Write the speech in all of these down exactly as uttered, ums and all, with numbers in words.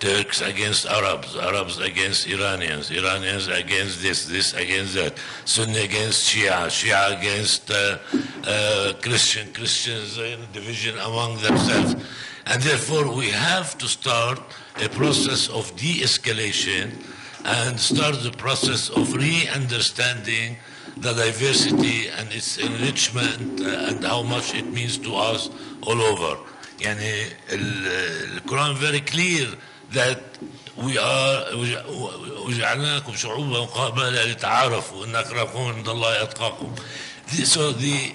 Turks against Arabs, Arabs against Iranians, Iranians against this, this against that, Sunni against Shia, Shia against uh, uh, Christian, Christians in division among themselves. And therefore we have to start a process of de-escalation and start the process of re-understanding the diversity and its enrichment and how much it means to us all over. Yani, the Quran very clear that we are وَجَعَلْنَاكُمْ شُعُوبًا وَقَبَائِلَ لِتَعَارَفُوا إِنَّ أَكْرَمَكُمْ عِندَ اللَّهِ أَتْقَاكُمْ. So the uh,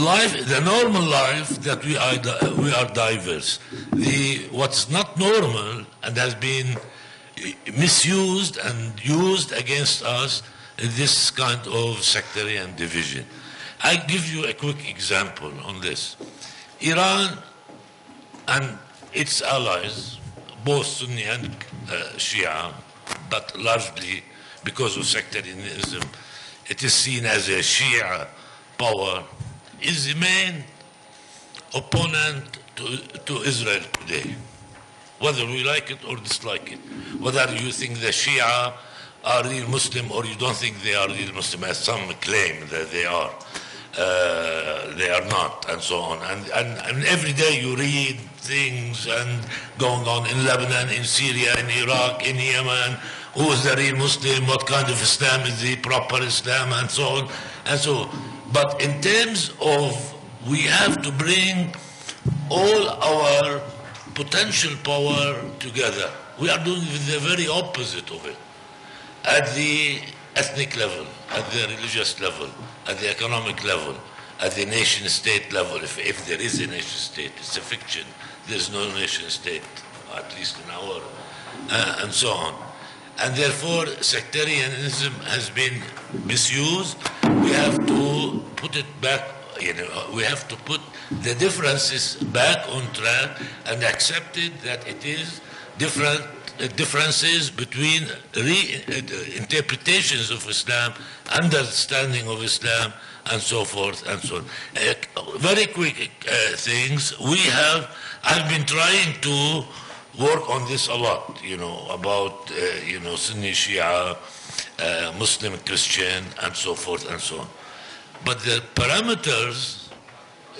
life, the normal life that we are, we are diverse. The what's not normal and has been misused and used against us is this kind of sectarian division. I give you a quick example on this. Iran and its allies, both Sunni and uh, Shia, but largely because of sectarianism, it is seen as a Shia power, is the main opponent to, to Israel today, whether we like it or dislike it. Whether you think the Shia are real Muslim or you don't think they are real Muslim, as some claim that they are. Uh, they are not, and so on. And, and, and every day you read things and going on in Lebanon, in Syria, in Iraq, in Yemen, who is the real Muslim, what kind of Islam is the proper Islam, and so on. And so, but in terms of, we have to bring all our potential power together. We are doing the very opposite of it at the ethnic level, at the religious level, at the economic level, at the nation-state level, if, if there is a nation-state. It's a fiction. There's no nation-state, at least in our, uh, and so on. And therefore, sectarianism has been misused. We have to put it back, you know, we have to put the differences back on track and accept it that it is different differences between reinterpretations of Islam, understanding of Islam, and so forth and so on. Uh, very quick uh, things. We have, I've been trying to work on this a lot, you know, about, uh, you know, Sunni, Shia, uh, Muslim, Christian, and so forth and so on. But the parameters,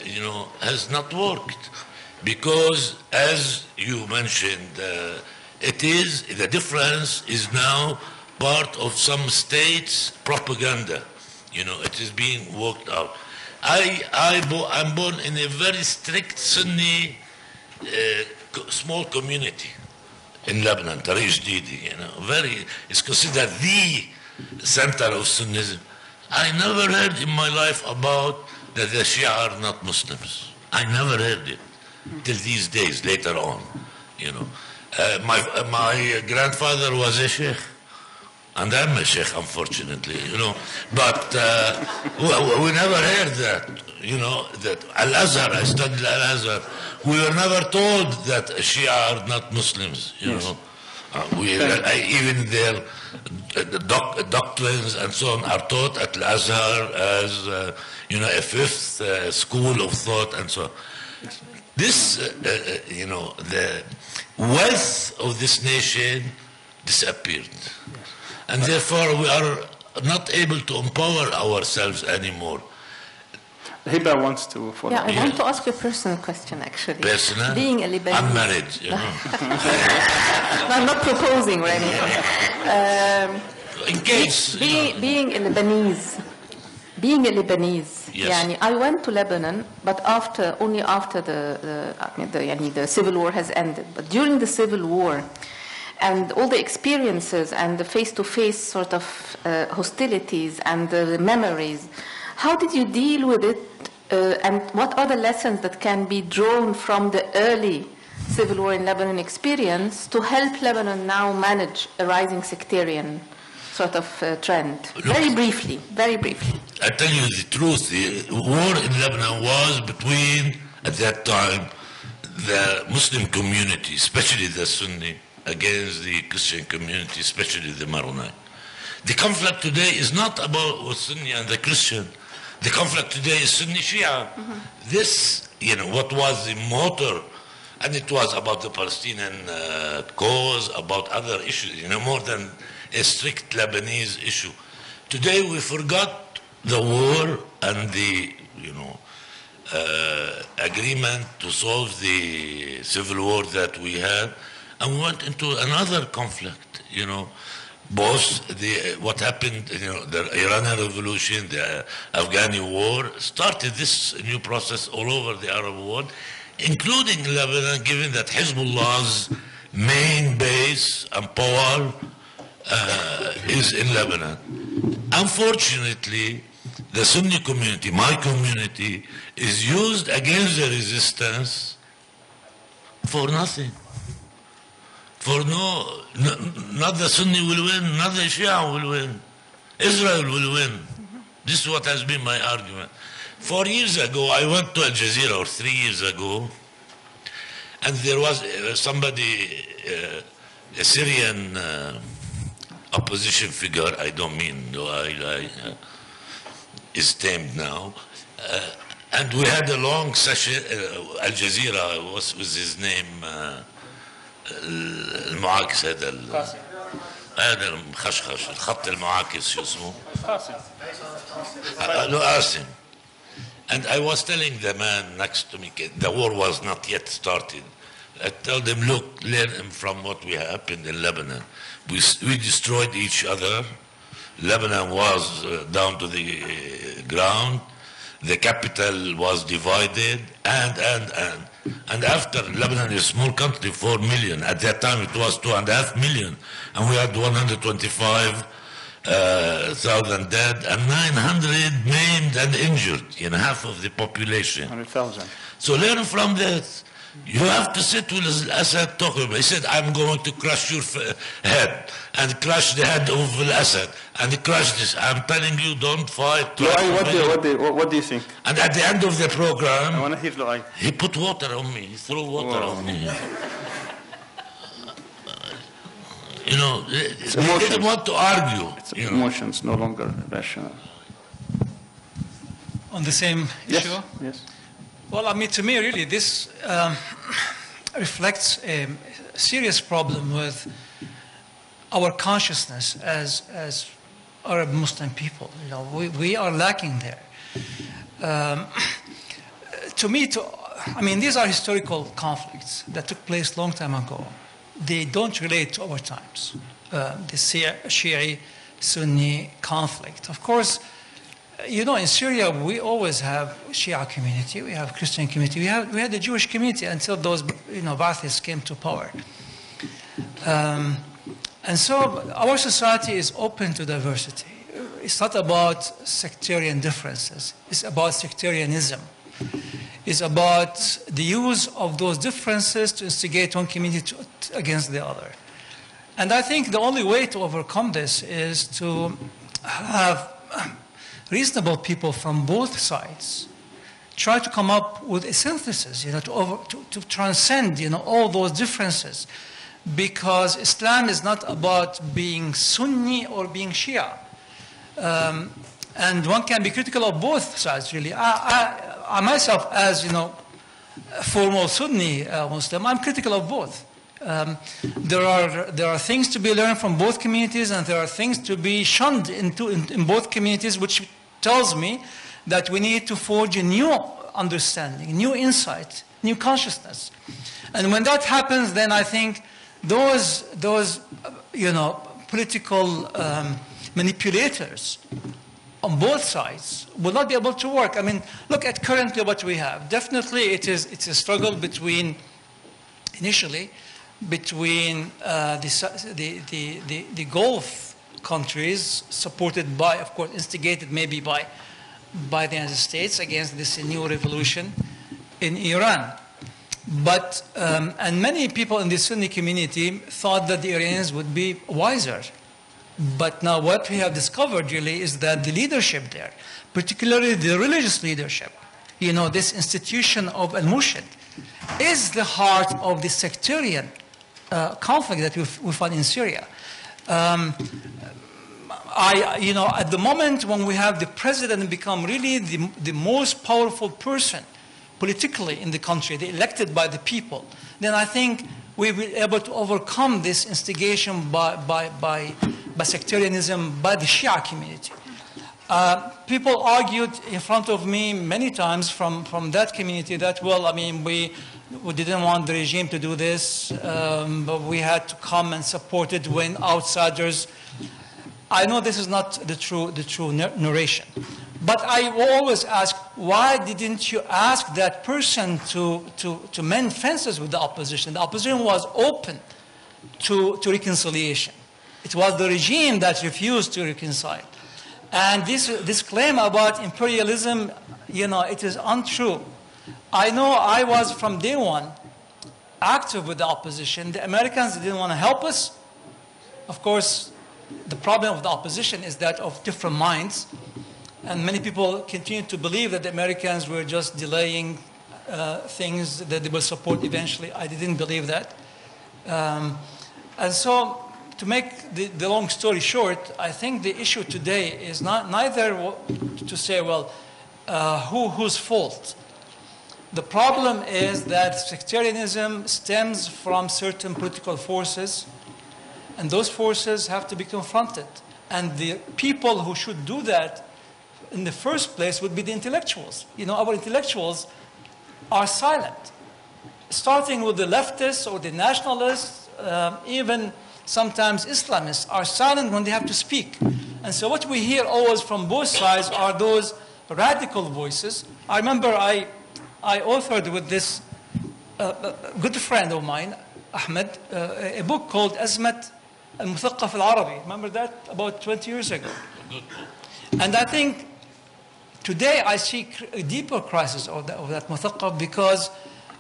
you know, has not worked because, as you mentioned, uh, it is, the difference is now part of some state's propaganda. You know, it is being worked out. I, I bo I'm born in a very strict Sunni uh, co small community in Lebanon, Tarej Didi, you know, very, it's considered the center of Sunnism. I never heard in my life about that the Shia are not Muslims. I never heard it till these days, later on, you know. Uh, my uh, my grandfather was a sheikh, and I'm a sheikh, unfortunately, you know. But uh, we, we never heard that, you know, that Al-Azhar, I studied Al-Azhar. We were never told that Shia are not Muslims, you yes. know. Uh, we, uh, even their uh, doc doctrines and so on are taught at Al-Azhar as, uh, you know, a fifth uh, school of thought and so on. This, uh, uh, you know, the wealth of this nation disappeared. And therefore we are not able to empower ourselves anymore. Hiba wants to follow. Yeah, I yeah. want to ask you a personal question, actually. Personal? Being a Lebanese. I'm married, you know. No, I'm not proposing or anything. Um, In case. Be, you know. Being a Lebanese. Being a Lebanese, yes. yani, I went to Lebanon, but after only after the the, I mean, the, yani, the civil war has ended. But during the civil war, and all the experiences and the face-to-face -face sort of uh, hostilities and the memories, how did you deal with it? Uh, and what are the lessons that can be drawn from the early civil war in Lebanon experience to help Lebanon now manage a rising sectarian sort of uh, trend? Look, very briefly, very briefly. I tell you the truth, the war in Lebanon was between, at that time, the Muslim community, especially the Sunni, against the Christian community, especially the Maronite. The conflict today is not about the Sunni and the Christian. The conflict today is Sunni Shia. Mm-hmm. This, you know, what was the motor And it was about the Palestinian uh, cause, about other issues, you know, more than a strict Lebanese issue. Today we forgot the war and the, you know, uh, agreement to solve the civil war that we had, and we went into another conflict, you know, both the, what happened, you know, the Iranian Revolution, the Afghani war, started this new process all over the Arab world, including Lebanon, given that Hezbollah's main base and power uh, is in Lebanon. Unfortunately, the Sunni community, my community, is used against the resistance for nothing. For no, no not the Sunni will win, not the Shia will win. Israel will win. This is what has been my argument. Four years ago, I went to Al Jazeera, or three years ago, and there was somebody, uh, a Syrian uh, opposition figure, I don't mean, no, I, I, uh, is tamed now, uh, and we had a long session, uh, Al Jazeera was with his name, uh, Al-Mu'akis, هذا المخشخش الخط المعاكس شو اسمه؟ قاسم. And I was telling the man next to me, the war was not yet started. I told him, look, learn from what we happened in Lebanon. We, we destroyed each other. Lebanon was uh, down to the uh, ground. The capital was divided, and, and, and. And after, Lebanon is a small country, four million. At that time, it was two and a half million. And we had one hundred twenty-five Uh, thousand dead and nine hundred maimed and injured in half of the population. one hundred thousand. So learn from that. You have to sit with Al Assad, talk about it. He said, I'm going to crush your head and crush the head of Al Assad and crush this. I'm telling you, don't fight. Loai, what, do, what, do, what do you think? And at the end of the program, I want to hear Loai. He put water on me. He threw water Whoa. on me. You know, it's they emotions. didn't want to argue. It's you emotions, know. no longer rational. On the same yes. issue? Yes. Well, I mean, to me, really, this um, reflects a serious problem with our consciousness as, as Arab Muslim people. You know, we, we are lacking there. Um, to me, to, I mean, these are historical conflicts that took place a long time ago. They don't relate to our times, uh, the Shia-Sunni conflict. Of course, you know, in Syria, we always have Shia community, we have Christian community, we, have, we had the Jewish community until those, you know, Ba'athists came to power. Um, and so our society is open to diversity. It's not about sectarian differences, it's about sectarianism. It's about the use of those differences to instigate one community to, against the other. And I think the only way to overcome this is to have reasonable people from both sides try to come up with a synthesis, you know, to, over, to, to transcend, you know, all those differences. Because Islam is not about being Sunni or being Shia. Um, and one can be critical of both sides, really. I, I, I myself, as you know, a formal Sunni uh, Muslim, I'm critical of both. Um, there are there are things to be learned from both communities, and there are things to be shunned into in, in both communities, which tells me that we need to forge a new understanding, new insight, new consciousness. And when that happens, then I think those those you know political um, manipulators on both sides will not be able to work. I mean, look at currently what we have. Definitely, it is it's a struggle between, initially, between uh, the, the, the, the, the Gulf countries, supported by, of course, instigated maybe by, by the United States against this new revolution in Iran. But, um, and many people in the Sunni community thought that the Iranians would be wiser. But now what we have discovered really is that the leadership there, particularly the religious leadership, you know, this institution of Al-Mushid, is the heart of the sectarian uh, conflict that we've, we found in Syria. Um, I, you know, at the moment when we have the president become really the, the most powerful person politically in the country, the elected by the people, then I think we will be able to overcome this instigation by, by, by, by sectarianism by the Shia community. Uh, people argued in front of me many times from, from that community that, well, I mean, we, we didn't want the regime to do this, um, but we had to come and support it when outsiders. I know this is not the true, the true narration, but I will always ask, why didn't you ask that person to, to, to mend fences with the opposition? The opposition was open to, to reconciliation. It was the regime that refused to reconcile. And this, this claim about imperialism, you know, it is untrue. I know I was from day one active with the opposition. The Americans didn't want to help us. Of course, the problem of the opposition is that of different minds. And many people continue to believe that the Americans were just delaying uh, things that they will support eventually. I didn't believe that. Um, and so, to make the, the long story short, I think the issue today is not neither to say, well, uh, who, whose fault? The problem is that sectarianism stems from certain political forces, and those forces have to be confronted. And the people who should do that in the first place would be the intellectuals. You know, our intellectuals are silent. Starting with the leftists or the nationalists, um, even sometimes Islamists are silent when they have to speak. And so what we hear always from both sides are those radical voices. I remember I, I authored with this uh, good friend of mine, Ahmed, uh, a book called Azmat al-Muthaqaf al-Arabi. Remember that? About twenty years ago. And I think today I see a deeper crisis of that, of that Muthaqaf, because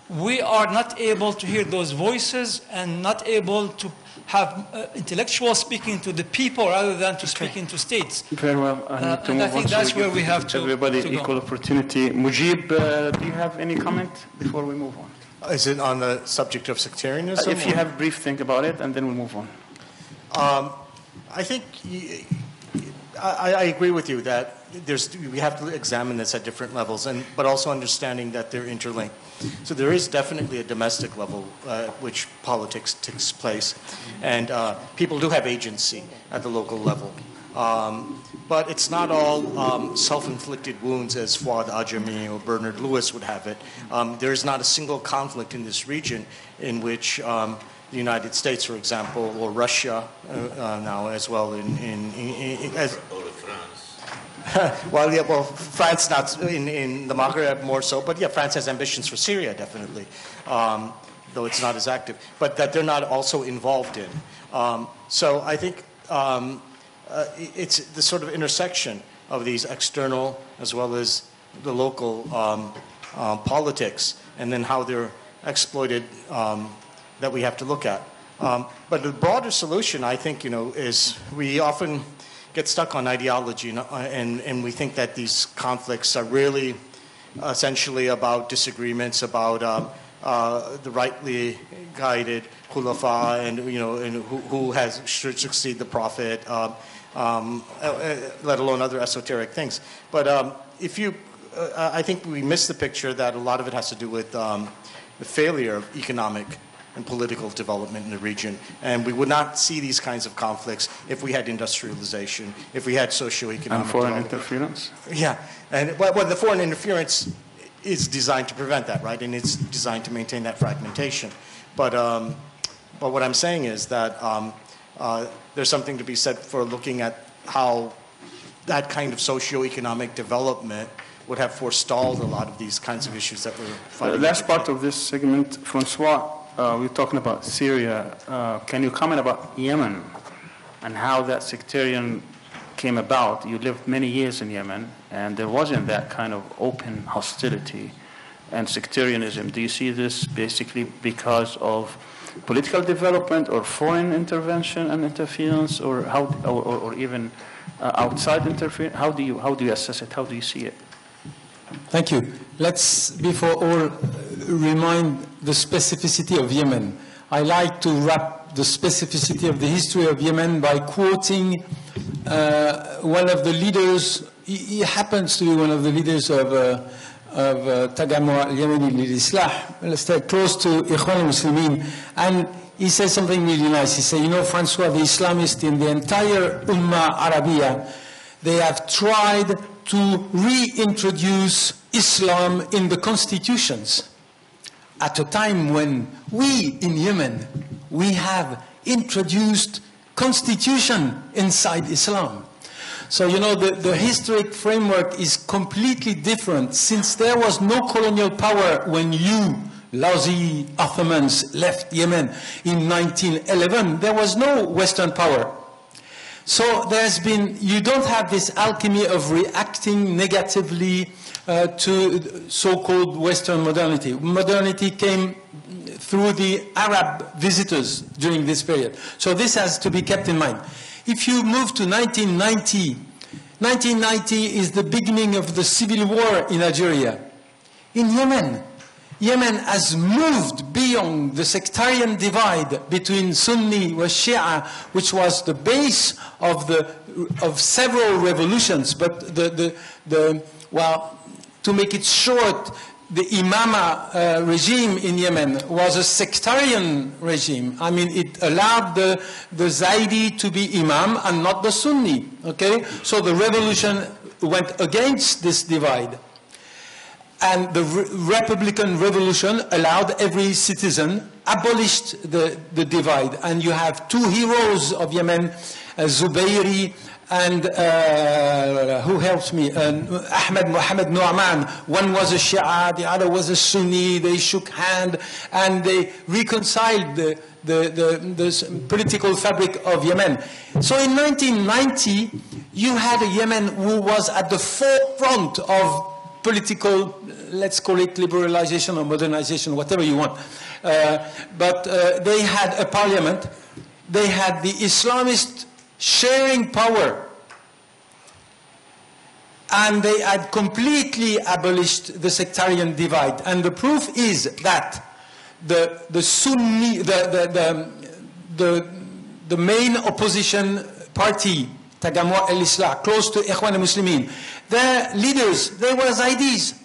we are not able to hear those voices and not able to have uh, intellectuals speaking to the people rather than to okay. speaking to states. Very well. I, uh, and I think that's where we have to everybody to equal go. Opportunity. Mujib, uh, do you have any comment before we move on? Is it on the subject of sectarianism? Uh, if or? you have a brief think about it, and then we'll move on. Um, I think I, I agree with you that there's, we have to examine this at different levels, and but also understanding that they're interlinked. So there is definitely a domestic level uh, which politics takes place, and uh, people do have agency at the local level. Um, but it's not all um, self-inflicted wounds as Fouad Ajami or Bernard Lewis would have it. Um, there is not a single conflict in this region in which um, the United States, for example, or Russia uh, uh, now as well in, in, in, in as, well, yeah, well, France not in, in the Maghreb more so, but yeah, France has ambitions for Syria definitely, um, though it's not as active, but that they're not also involved in. Um, so I think um, uh, it's the sort of intersection of these external as well as the local um, uh, politics, and then how they're exploited um, that we have to look at. Um, but the broader solution, I think, you know, is we often get stuck on ideology, and, and, and we think that these conflicts are really essentially about disagreements about um, uh, the rightly guided Khulafa and, you know, and who, who has should succeed the Prophet, um, um, let alone other esoteric things. But um, if you, uh, I think we miss the picture that a lot of it has to do with um, the failure of economic and political development in the region. And we would not see these kinds of conflicts if we had industrialization, if we had socioeconomic and foreign development. Interference? Yeah. And well, well, the foreign interference is designed to prevent that, right? And it's designed to maintain that fragmentation. But, um, but what I'm saying is that um, uh, there's something to be said for looking at how that kind of socioeconomic development would have forestalled a lot of these kinds of issues that we're fighting. The last part of this segment, Francois. Uh, we're talking about Syria. Uh, can you comment about Yemen and how that sectarian came about? You lived many years in Yemen, and there wasn't that kind of open hostility and sectarianism. Do you see this basically because of political development or foreign intervention and interference, or how, or, or, or even uh, outside interference? How do you how do you assess it? How do you see it? Thank you. Let's, before all, remind the specificity of Yemen. I like to wrap the specificity of the history of Yemen by quoting uh, one of the leaders. He happens to be one of the leaders of, uh, of uh, Tagammu al-Yemeni lil-Islah, let's take close to Ikhwan al-Muslimin, and he said something really nice. He said, you know, Francois, the Islamists in the entire Ummah Arabiya, they have tried to reintroduce Islam in the constitutions at a time when we in Yemen, we have introduced constitution inside Islam. So, you know, the, the historic framework is completely different. Since there was no colonial power when you, lousy Ottomans, left Yemen in nineteen eleven, there was no Western power. So there's been, you don't have this alchemy of reacting negatively uh, to so-called Western modernity. Modernity came through the Arab visitors during this period. So this has to be kept in mind. If you move to nineteen ninety, nineteen ninety is the beginning of the civil war in Algeria. In Yemen, Yemen has moved beyond the sectarian divide between Sunni and Shia, which was the base of, the, of several revolutions. But the, the, the, well, to make it short, the Imama uh, regime in Yemen was a sectarian regime. I mean, it allowed the, the Zaidi to be Imam and not the Sunni, okay? So the revolution went against this divide. And the re Republican Revolution allowed every citizen, abolished the, the divide. And you have two heroes of Yemen, uh, Zubairi, and uh, who helps me, uh, Ahmed Muhammad Nu'aman. One was a Shia, the other was a Sunni. They shook hands and they reconciled the, the, the, the political fabric of Yemen. So in nineteen ninety, you had a Yemen who was at the forefront of political, let's call it liberalization or modernization, whatever you want. Uh, but uh, they had a parliament. They had the Islamist sharing power, and they had completely abolished the sectarian divide. And the proof is that the the Sunni, the the the, the, the main opposition party, Tagammu al-Islah, close to Ikhwan al-Muslimin, their leaders, they were Zaidis.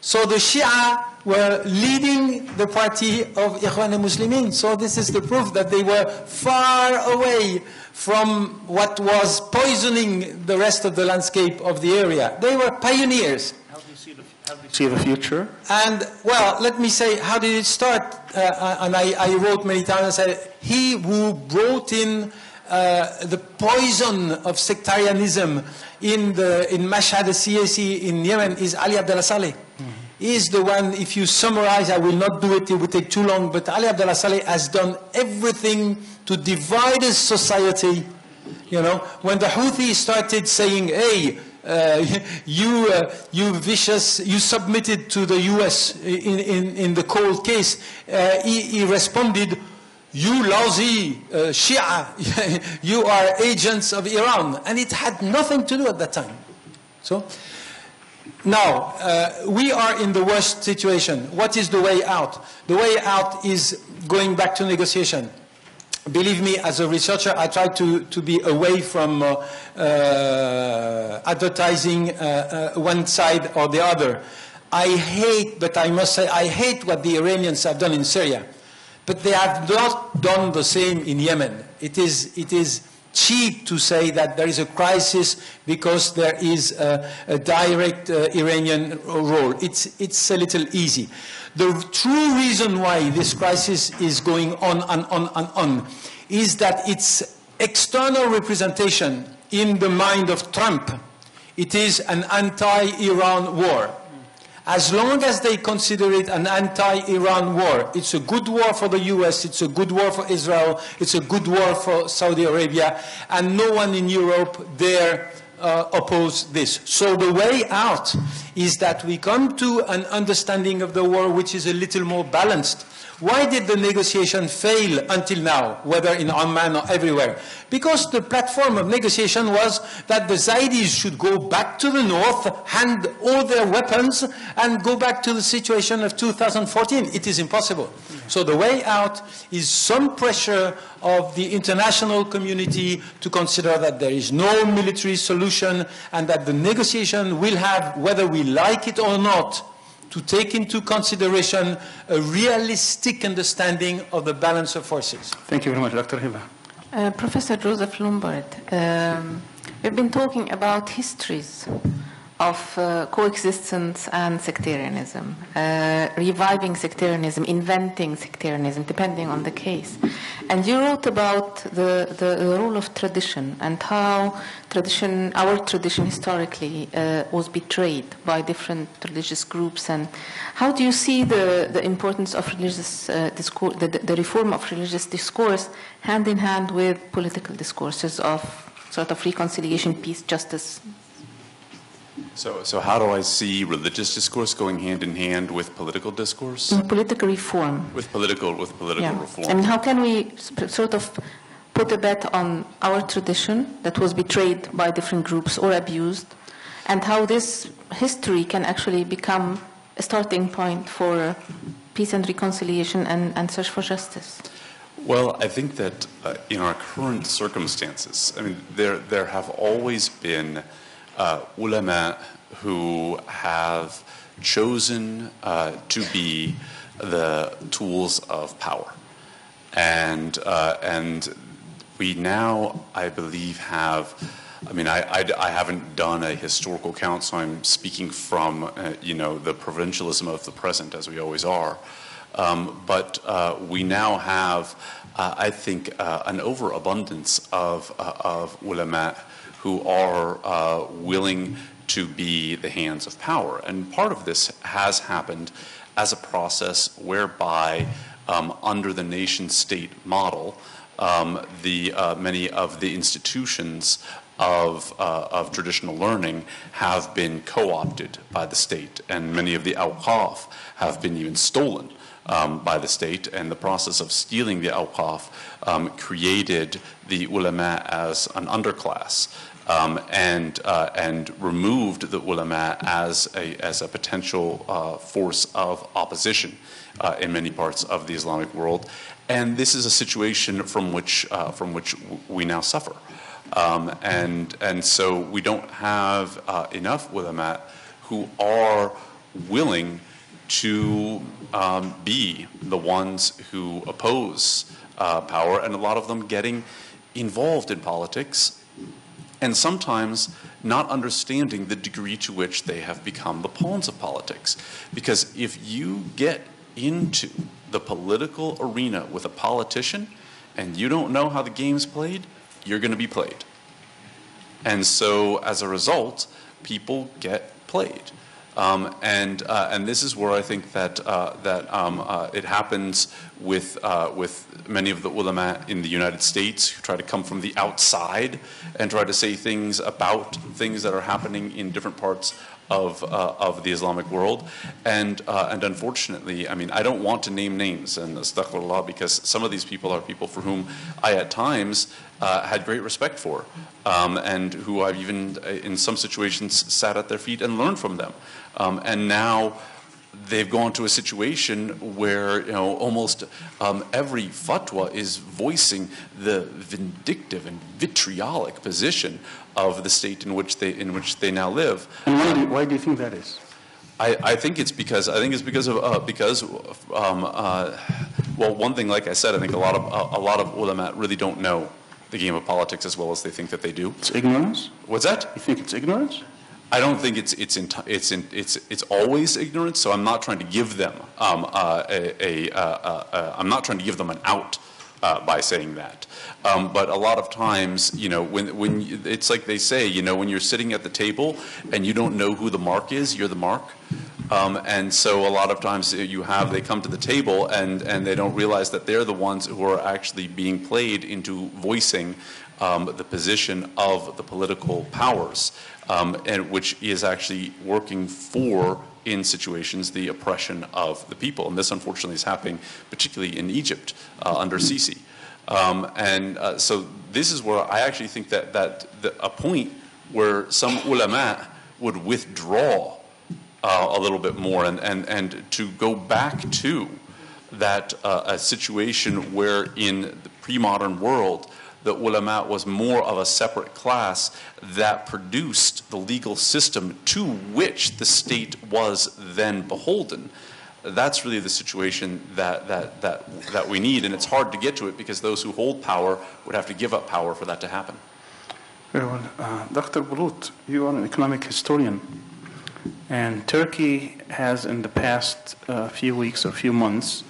So the Shia were leading the party of Ikhwan al-Muslimin. So this is the proof that they were far away from what was poisoning the rest of the landscape of the area. They were pioneers. How do you see the, how do you see the future? And, well, let me say, how did it start? Uh, and I, I wrote many times, I said, he who brought in Uh, the poison of sectarianism in, the, in Mashhad al-Siyasi in Yemen is Ali Abdullah Saleh. Mm-hmm. He is the one, if you summarize, I will not do it, it would take too long, but Ali Abdullah Saleh has done everything to divide his society. You know, when the Houthis started saying, hey, Uh, you, uh, you vicious, you submitted to the U S in, in, in the cold case, uh, he, he responded, you lousy uh, Shia, you are agents of Iran. And it had nothing to do at that time. So, now, uh, we are in the worst situation. What is the way out? The way out is going back to negotiation. Believe me, as a researcher, I try to, to be away from uh, uh, advertising uh, uh, one side or the other. I hate, but I must say, I hate what the Iranians have done in Syria. But they have not done the same in Yemen. It is, it is cheap to say that there is a crisis because there is a, a direct uh, Iranian role. It's, it's a little easy. The true reason why this crisis is going on and on and on is that its external representation in the mind of Trump, it is an anti-Iran war. As long as they consider it an anti-Iran war, it's a good war for the U S, it's a good war for Israel, it's a good war for Saudi Arabia, and no one in Europe dare uh, oppose this. So the way out is that we come to an understanding of the war which is a little more balanced, Why did the negotiation fail until now, whether in Oman or everywhere? Because the platform of negotiation was that the Zaidis should go back to the north, hand all their weapons, and go back to the situation of two thousand fourteen. It is impossible. So the way out is some pressure of the international community to consider that there is no military solution and that the negotiation will have, whether we like it or not, to take into consideration a realistic understanding of the balance of forces. Thank you very much, Doctor Hiba. Uh, Professor Joseph Lombard, um, we've been talking about histories of uh, coexistence and sectarianism, uh, reviving sectarianism, inventing sectarianism, depending on the case. And you wrote about the, the, the role of tradition and how tradition, our tradition historically uh, was betrayed by different religious groups. And how do you see the, the importance of religious uh, discourse, the, the reform of religious discourse hand in hand with political discourses of sort of reconciliation, peace, justice? So, so how do I see religious discourse going hand in hand with political discourse? In political reform. With political, with political yeah. reform. I mean, how can we sort of put a bet on our tradition that was betrayed by different groups or abused, and how this history can actually become a starting point for peace and reconciliation and, and search for justice? Well, I think that uh, in our current circumstances, I mean, there there have always been Uh, ulama who have chosen uh, to be the tools of power, and uh, and we now, I believe, have. I mean, I, I, I haven't done a historical count, so I'm speaking from uh, you know the provincialism of the present, as we always are. Um, but uh, we now have, uh, I think, uh, an overabundance of uh, of ulama who are uh, willing to be the hands of power. And part of this has happened as a process whereby, um, under the nation state model, um, the, uh, many of the institutions of, uh, of traditional learning have been co-opted by the state, and many of the awqaf have been even stolen Um, by the state, and the process of stealing the awqaf um, created the ulama as an underclass, um, and uh, and removed the ulama as a as a potential uh, force of opposition uh, in many parts of the Islamic world, and this is a situation from which uh, from which we now suffer, um, and and so we don't have uh, enough ulama who are willing to um, be the ones who oppose uh, power, and a lot of them getting involved in politics and sometimes not understanding the degree to which they have become the pawns of politics. Because if you get into the political arena with a politician and you don't know how the game's played, you're going to be played. And so as a result, people get played. Um, and uh, and this is where I think that uh, that um, uh, it happens with uh, with many of the ulama in the United States who try to come from the outside and try to say things about things that are happening in different parts of uh, of the Islamic world, and uh, and unfortunately, I mean, I don't want to name names, and astaghfirullah, because some of these people are people for whom I at times Uh, had great respect for, um, and who I've even, uh, in some situations, sat at their feet and learned from them. Um, and now they've gone to a situation where, you know, almost um, every fatwa is voicing the vindictive and vitriolic position of the state in which they in which they now live. And why do, why do you think that is? I, I think it's because I think it's because of uh, because um, uh, well, one thing, like I said, I think a lot of a, a lot of ulama really don't know the game of politics as well as they think that they do. It's ignorance? What's that? You think it's ignorance? I don't think it's it's in, it's in, it's it's always ignorance. So I'm not trying to give them um, uh, a, a uh, uh, I'm not trying to give them an out uh, by saying that. Um, but a lot of times, you know, when when you, it's like they say, you know, when you're sitting at the table and you don't know who the mark is, you're the mark. Um, and so a lot of times you have, they come to the table and, and they don't realize that they're the ones who are actually being played into voicing um, the position of the political powers, um, and which is actually working for in situations, the oppression of the people. And this, unfortunately, is happening particularly in Egypt uh, under Sisi. Um, and uh, so this is where I actually think that, that the, a point where some ulama would withdraw uh, a little bit more and, and, and to go back to that uh, a situation where in the pre-modern world, the ulama was more of a separate class that produced the legal system to which the state was then beholden. That's really the situation that, that, that, that we need, and it's hard to get to it because those who hold power would have to give up power for that to happen. Very well. Uh, Doctor Bulut, you are an economic historian, and Turkey has in the past uh, few weeks or few months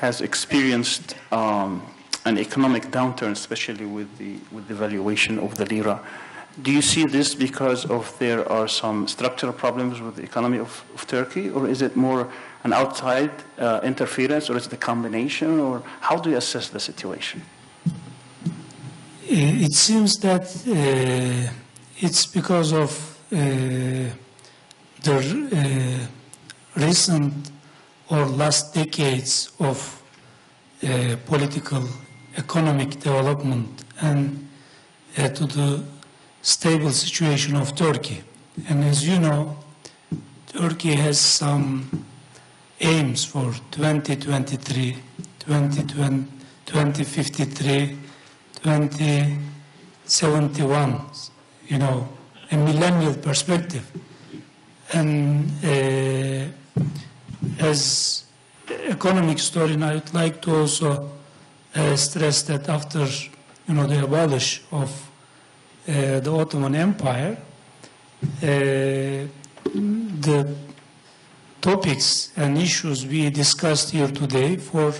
has experienced um, an economic downturn, especially with the, with the valuation of the lira. Do you see this because of there are some structural problems with the economy of, of Turkey, or is it more an outside uh, interference, or is it a combination, or how do you assess the situation? It seems that uh, it's because of uh, the uh, recent or last decades of uh, political economic development and uh, to the stable situation of Turkey. And as you know, Turkey has some aims for twenty twenty-three, twenty fifty-three, twenty seventy-one, you know, a millennial perspective. And uh, as economic historian, I would like to also uh, stress that after, you know, the abolish of uh, the Ottoman Empire, uh, the topics and issues we discussed here today for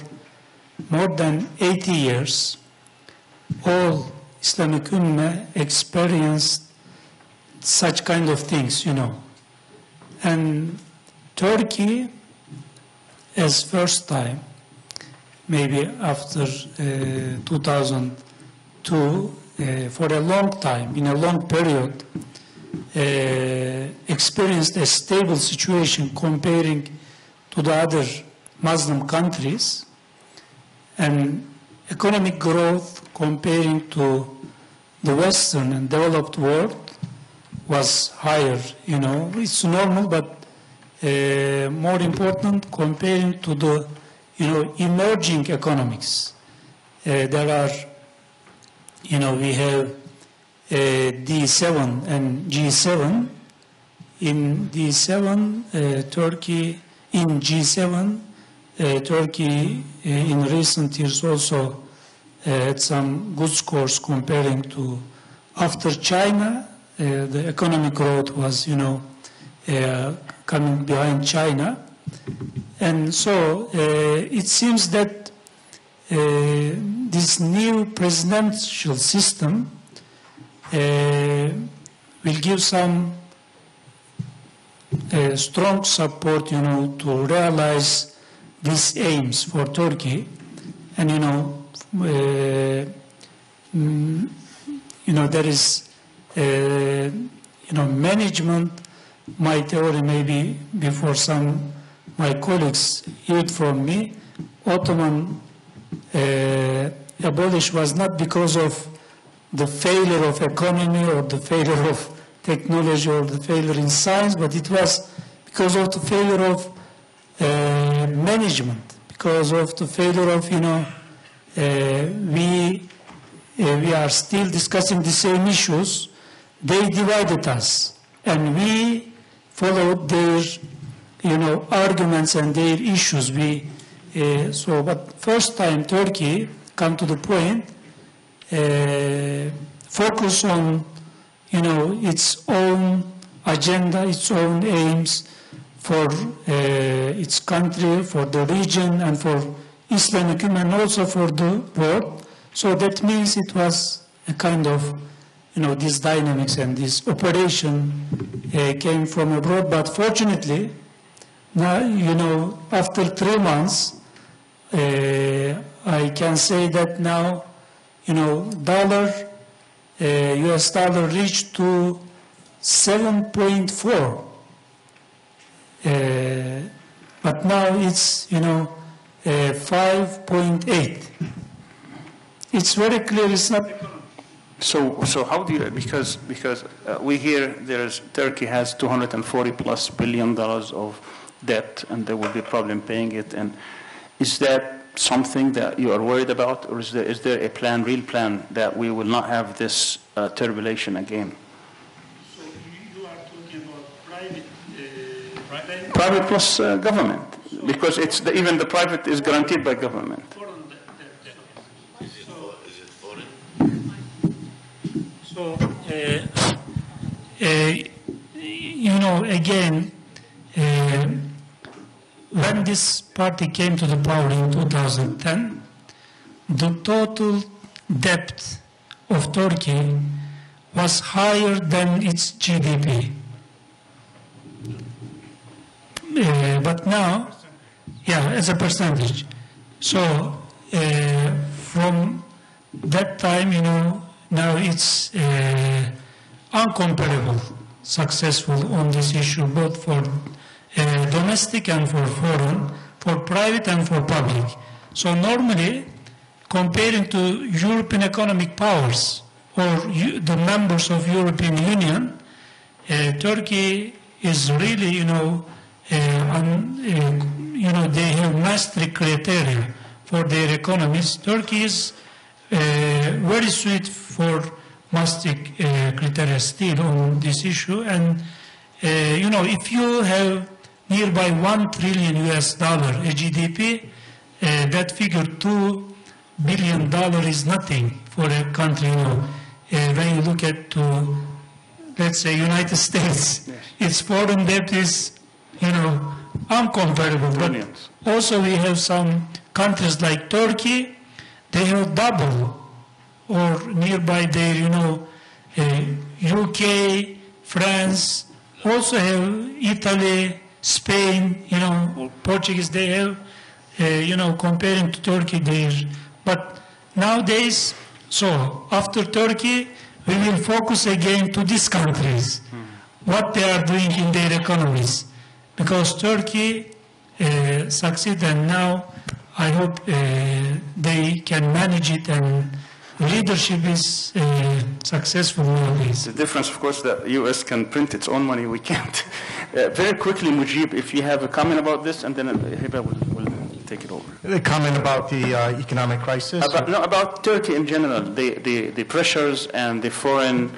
more than eighty years, all Islamic Ummah experienced such kind of things, you know. And Turkey, as first time, maybe after uh, two thousand two, uh, for a long time, in a long period, uh, experienced a stable situation comparing to the other Muslim countries, and economic growth comparing to the Western and developed world was higher, you know. It's normal, but uh, more important comparing to the, you know, emerging economics. Uh, there are, you know, we have uh, D seven and G seven. In D seven, uh, Turkey, in G seven, Uh, Turkey uh, in recent years also uh, had some good scores comparing to after China. Uh, the economic growth was, you know, uh, coming behind China. And so uh, it seems that uh, this new presidential system uh, will give some uh, strong support, you know, to realize these aims for Turkey. And you know, uh, you know, there is, uh, you know, management. My theory, maybe before some my colleagues hear it from me, Ottoman uh, abolish was not because of the failure of economy or the failure of technology or the failure in science, but it was because of the failure of Uh, management, because of the failure of, you know, uh, we uh, we are still discussing the same issues. They divided us, and we followed their, you know, arguments and their issues. We uh, so, but first time Turkey come to the point, uh, focus on, you know, its own agenda, its own aims for uh, its country, for the region, and for Islamic and also for the world. So that means it was a kind of, you know, these dynamics and this operation uh, came from abroad. But fortunately, now, you know, after three months, uh, I can say that now, you know, dollar, uh, U S dollar reached to seven point four. Uh, but now it's, you know, uh, five point eight. It's very clear it's not. So, so how do you, because, because uh, we hear there's, Turkey has two hundred forty plus billion dollars of debt and there will be a problem paying it. And is that something that you are worried about, or is there, is there a plan, real plan, that we will not have this uh, turbulation again? So you are talking about private, uh, private? Private plus uh, government, so because it's the, even the private is guaranteed by government. So, uh, uh, you know, again, uh, when this party came to the power in two thousand ten, the total debt of Turkey was higher than its G D P. Uh, but now, yeah, as a percentage. So, uh, from that time, you know, now it's uh, uncomparable, successful on this issue, both for uh, domestic and for foreign, for private and for public. So normally, comparing to European economic powers or you, the members of European Union, uh, Turkey is really, you know, uh, un, uh, you know, they have Maastricht criteria for their economies. Turkey is Uh, very sweet for Maastricht uh, criteria still on this issue, and uh, you know, if you have nearby one trillion U S dollar a G D P, uh, that figure two billion dollar is nothing for a country. You know, uh, when you look at to, let's say, United States, yes, its foreign debt is, you know, uncomparable. Brilliant. But also we have some countries like Turkey. They have double or nearby there, you know, uh, U K, France, also have Italy, Spain, you know, Portuguese, they have, uh, you know, comparing to Turkey there. But nowadays, so after Turkey, we will focus again to these countries, mm-hmm, what they are doing in their economies. Because Turkey uh, succeeded, and now I hope uh, they can manage it, and leadership is uh, successful nowadays. The difference, of course, that the U S can print its own money, we can't. Uh, very quickly, Mujib, if you have a comment about this, and then Hiba will, will take it over. The comment about the uh, economic crisis? About, no, about Turkey in general, the, the, the pressures and the foreign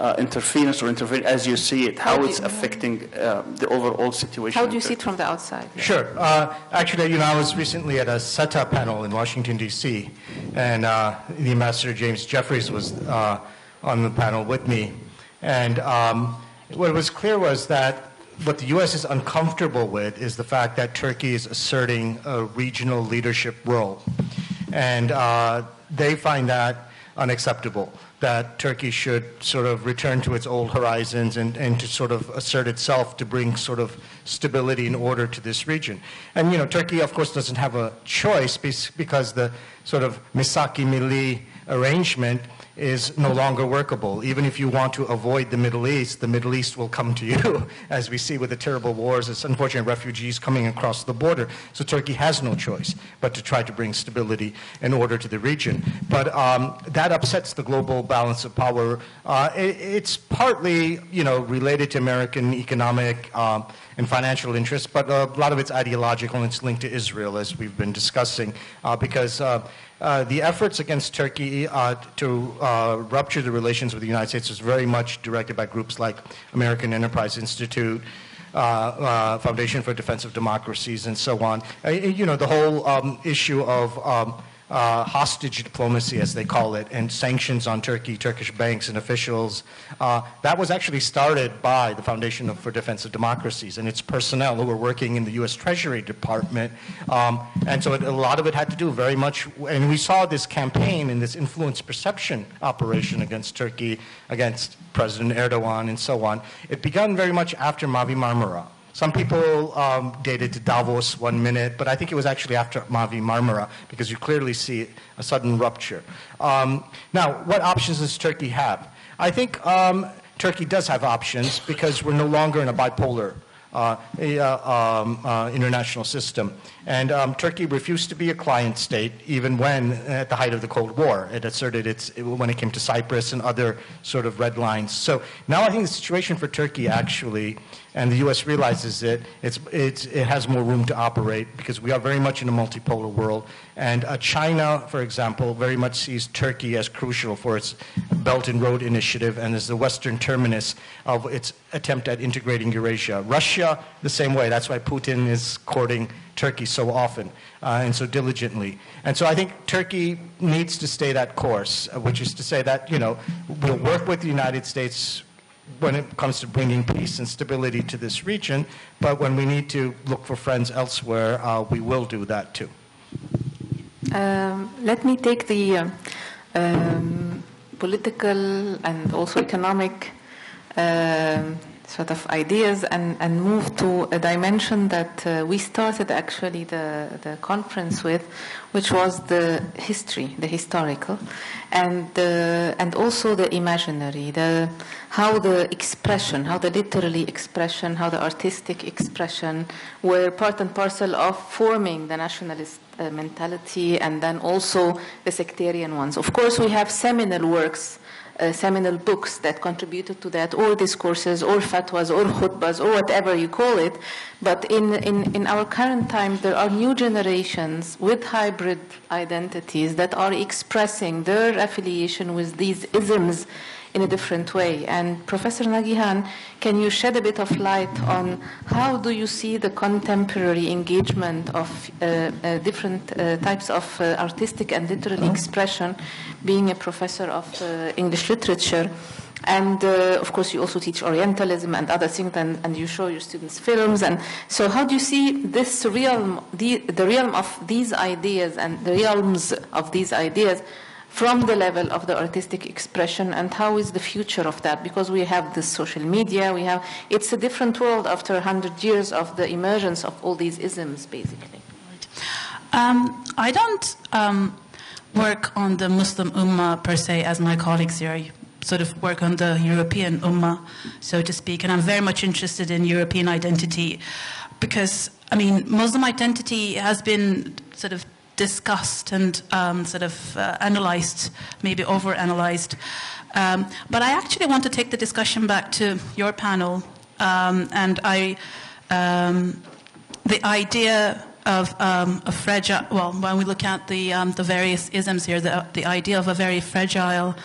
uh, interference or interference as you see it, how, how it's you, affecting uh, the overall situation. How do you see it from the outside? Sure. Uh, actually, you know, I was recently at a SETA panel in Washington, D C, and uh, the Ambassador James Jeffries was uh, on the panel with me. And um, what was clear was that what the U S is uncomfortable with is the fact that Turkey is asserting a regional leadership role. And uh, they find that unacceptable, that Turkey should sort of return to its old horizons and, and to sort of assert itself to bring sort of stability and order to this region. And, you know, Turkey, of course, doesn't have a choice because the sort of Misak-ı Milli arrangement is no longer workable. Even if you want to avoid the Middle East, the Middle East will come to you, as we see with the terrible wars, it's unfortunate refugees coming across the border. So Turkey has no choice but to try to bring stability and order to the region. But um, that upsets the global balance of power. Uh, it, it's partly, you know, related to American economic um, and financial interests, but a lot of it's ideological and it's linked to Israel, as we've been discussing, uh, because uh, Uh, the efforts against Turkey uh, to uh, rupture the relations with the United States was very much directed by groups like American Enterprise Institute, uh, uh, Foundation for Defense of Democracies, and so on. Uh, you know, the whole um, issue of um, uh, hostage diplomacy, as they call it, and sanctions on Turkey, Turkish banks and officials, uh, that was actually started by the Foundation for Defense of Democracies and its personnel who were working in the U S Treasury Department. Um, and so it, a lot of it had to do very much, and we saw this campaign and this influence perception operation against Turkey, against President Erdogan and so on. It began very much after Mavi Marmara. Some people um, dated to Davos one minute, but I think it was actually after Mavi Marmara, because you clearly see a sudden rupture. Um, now, what options does Turkey have? I think um, Turkey does have options, because we're no longer in a bipolar uh, uh, um, uh, international system. And um, Turkey refused to be a client state, even when, at the height of the Cold War, it asserted its, when it came to Cyprus and other sort of red lines. So now I think the situation for Turkey actually, and the U S realizes it, it's, it's, it has more room to operate because we are very much in a multipolar world. And uh, China, for example, very much sees Turkey as crucial for its Belt and Road Initiative and as the western terminus of its attempt at integrating Eurasia. Russia, the same way. That's why Putin is courting Turkey so often uh, and so diligently. And so I think Turkey needs to stay that course, which is to say that, you know, we'll work with the United States when it comes to bringing peace and stability to this region, but when we need to look for friends elsewhere, uh, we will do that too. Um, let me take the uh, um, political and also economic uh, sort of ideas and, and move to a dimension that uh, we started actually the, the conference with, which was the history, the historical, and, uh, and also the imaginary, the, how the expression, how the literary expression, how the artistic expression were part and parcel of forming the nationalist uh, mentality and then also the sectarian ones. Of course, we have seminal works, Uh, seminal books that contributed to that, or discourses, or fatwas, or khutbas, or whatever you call it. But in, in, in our current time, there are new generations with hybrid identities that are expressing their affiliation with these isms in a different way. And Professor Nagihan, can you shed a bit of light on how do you see the contemporary engagement of uh, uh, different uh, types of uh, artistic and literary expression, being a professor of uh, English literature? And uh, of course you also teach Orientalism and other things, and, and you show your students films. And so how do you see this realm, the, the realm of these ideas and the realms of these ideas from the level of the artistic expression, and how is the future of that? Because we have the social media, we have, it's a different world after one hundred years of the emergence of all these isms, basically. Um, I don't um, work on the Muslim Ummah per se as my colleagues here. I sort of work on the European Ummah, so to speak, and I'm very much interested in European identity because, I mean, Muslim identity has been sort of discussed and um, sort of uh, analyzed, maybe overanalyzed. Um, but I actually want to take the discussion back to your panel, um, and I, um, the idea of um, a fragile. Well, when we look at the um, the various isms here, the the idea of a very fragile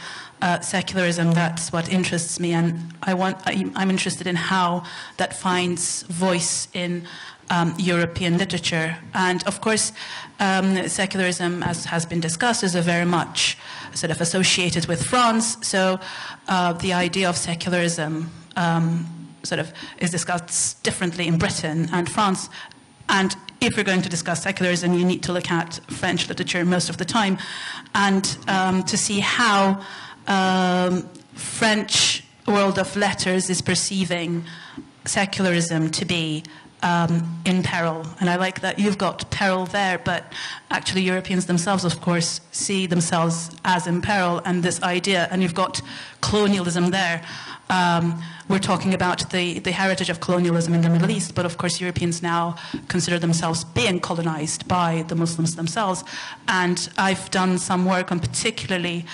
uh, secularism. That's what interests me, and I want. I, I'm interested in how that finds voice in Um, European literature. And of course um, secularism, as has been discussed, is a very much sort of associated with France, so uh, the idea of secularism um, sort of is discussed differently in Britain and France. And if you're going to discuss secularism, you need to look at French literature most of the time, and um, to see how um, French world of letters is perceiving secularism to be Um, in peril. And I like that you've got peril there, but actually Europeans themselves, of course, see themselves as in peril, and this idea, and you've got colonialism there. Um, we're talking about the, the heritage of colonialism in the Middle East, but of course Europeans now consider themselves being colonized by the Muslims themselves. And I've done some work on particularly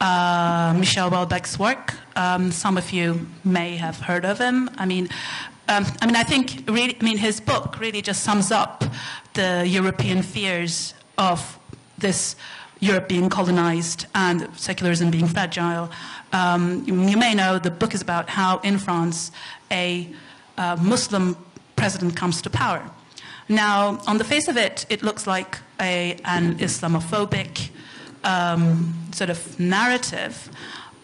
uh, Michel Houellebecq's work. Um, some of you may have heard of him. I mean, Um, I mean, I think really, I mean, his book really just sums up the European fears of this Europe being colonized and secularism being fragile. Um, you may know the book is about how in France a uh, Muslim president comes to power. Now, on the face of it, it looks like a, an Islamophobic um, sort of narrative.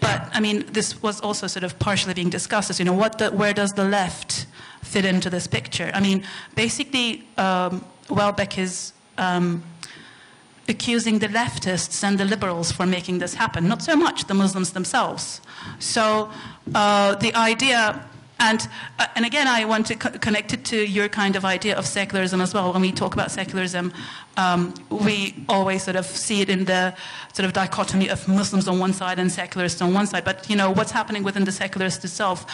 But, I mean, this was also sort of partially being discussed as, you know, what the, where does the left fit into this picture? I mean, basically, um, Houellebecq is um, accusing the leftists and the liberals for making this happen, not so much the Muslims themselves. So uh, the idea, and, uh, and again, I want to co connect it to your kind of idea of secularism as well. When we talk about secularism, um, we always sort of see it in the sort of dichotomy of Muslims on one side and secularists on one side, but, you know, what's happening within the secularist itself.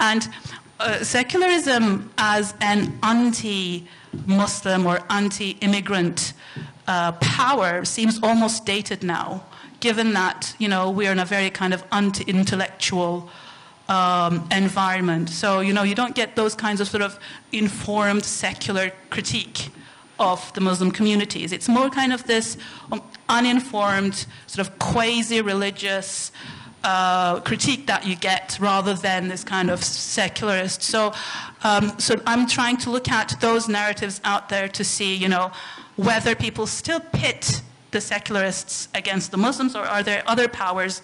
And uh, secularism as an anti-Muslim or anti-immigrant uh, power seems almost dated now, given that, you know, we're in a very kind of anti-intellectual um, environment. So, you know, you don't get those kinds of sort of informed secular critique of the Muslim communities. It's more kind of this um, uninformed, sort of quasi-religious uh, critique that you get, rather than this kind of secularist. So, um, so I'm trying to look at those narratives out there to see, you know, whether people still pit the secularists against the Muslims, or are there other powers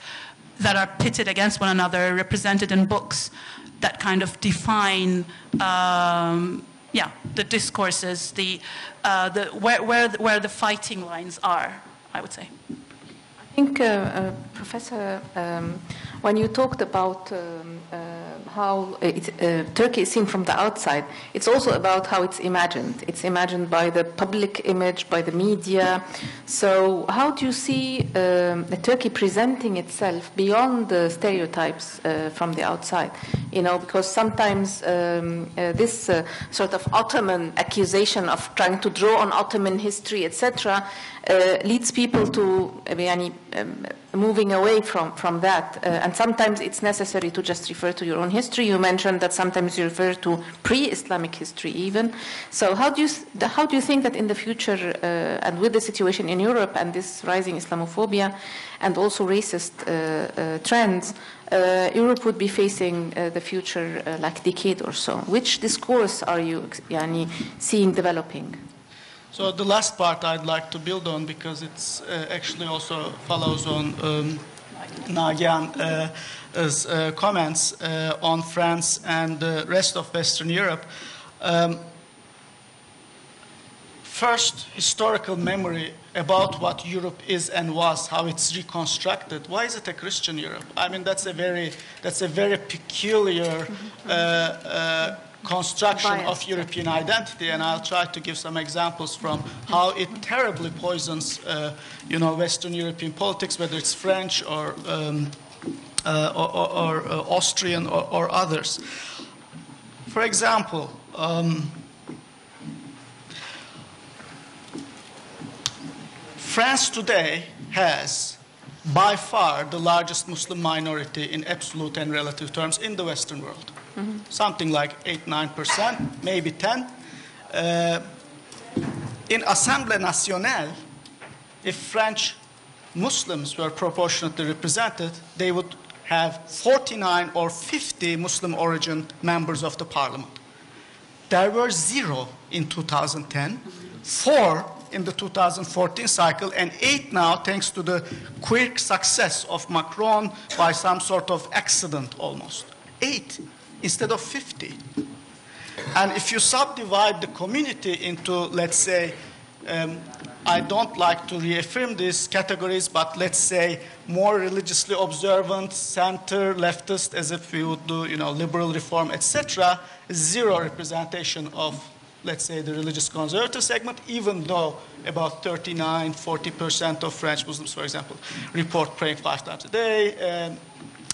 that are pitted against one another, represented in books that kind of define um, yeah, the discourses, the, uh, the where, where where the fighting lines are, I would say. I think, uh, uh, Professor, um, when you talked about um, uh, how it, uh, Turkey is seen from the outside, it's also about how it's imagined. It's imagined by the public image, by the media. So how do you see um, Turkey presenting itself beyond the stereotypes uh, from the outside? You know, because sometimes um, uh, this uh, sort of Ottoman accusation of trying to draw on Ottoman history, et cetera, uh, leads people to uh, um, moving away from, from that. Uh, and sometimes it's necessary to just refer to your own history. You mentioned that sometimes you refer to pre-Islamic history even. So how do you, how do you think that in the future, uh, and with the situation in Europe and this rising Islamophobia and also racist uh, uh, trends, Uh, Europe would be facing uh, the future uh, like decade or so? Which discourse are you yani, seeing developing? So the last part I'd like to build on, because it's uh, actually also follows on um, Nagihan's uh, comments uh, on France and the rest of Western Europe. Um, first, historical memory about what Europe is and was, how it's reconstructed. Why is it a Christian Europe? I mean, that's a very, that's a very peculiar uh, uh, construction of European identity, and I'll try to give some examples from how it terribly poisons, uh, you know, Western European politics, whether it's French or, um, uh, or, or, or uh, Austrian or, or others. For example, um, France today has, by far, the largest Muslim minority in absolute and relative terms in the Western world. Mm-hmm. Something like eight, nine percent, maybe ten. Uh, in Assemblée Nationale, if French Muslims were proportionately represented, they would have forty-nine or fifty Muslim origin members of the parliament. There were zero in two thousand ten, four in the two thousand fourteen cycle, and eight now, thanks to the quick success of Macron by some sort of accident almost. Eight instead of fifty. And if you subdivide the community into, let's say, um, I don't like to reaffirm these categories, but let's say more religiously observant, center, leftist, as if we would do, you know, liberal reform, et cetera, zero representation of, let's say, the religious conservative segment, even though about thirty-nine, forty percent of French Muslims, for example, report praying five times a day, uh,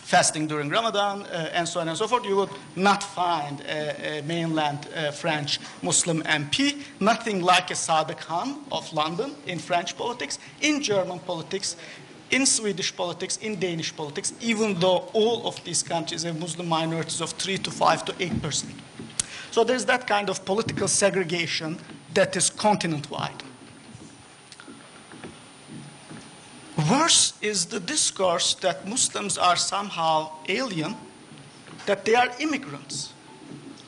fasting during Ramadan, uh, and so on and so forth. You would not find a, a mainland uh, French Muslim M P, nothing like a Sadiq Khan of London in French politics, in German politics, in Swedish politics, in Danish politics, even though all of these countries have Muslim minorities of three to five to eight percent. So there's that kind of political segregation that is continent-wide. Worse is the discourse that Muslims are somehow alien, that they are immigrants.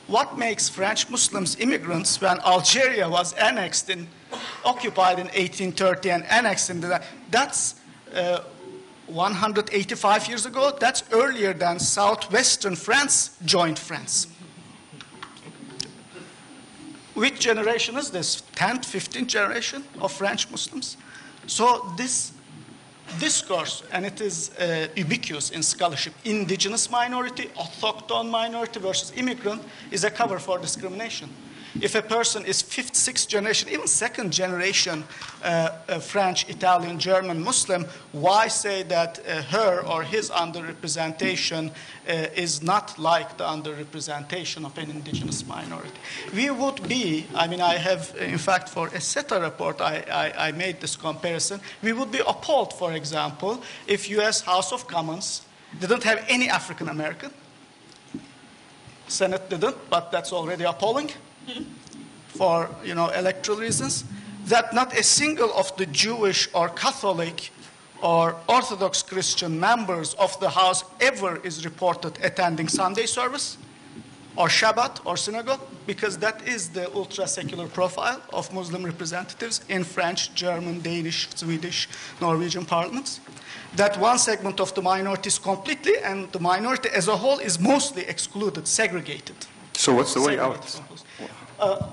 What makes French Muslims immigrants when Algeria was annexed and occupied in eighteen thirty and annexed in the... That's uh, one hundred eighty-five years ago. That's earlier than southwestern France joined France. Which generation is this? tenth, fifteenth generation of French Muslims? So this discourse, and it is uh, ubiquitous in scholarship, indigenous minority, autochthon minority versus immigrant, is a cover for discrimination. If a person is fifth, sixth generation, even second generation uh, uh, French, Italian, German Muslim, why say that uh, her or his underrepresentation uh, is not like the underrepresentation of an indigenous minority? We would be, I mean, I have, in fact, for a SETA report, I, I, I made this comparison. We would be appalled, for example, if U S House of Commons didn't have any African American. Senate didn't, but that's already appalling for, you know, electoral reasons, that not a single of the Jewish or Catholic or Orthodox Christian members of the House ever is reported attending Sunday service or Shabbat or synagogue, because that is the ultra-secular profile of Muslim representatives in French, German, Danish, Swedish, Norwegian parliaments. That one segment of the minority is completely, and the minority as a whole is mostly excluded, segregated. So what's the way out? Uh,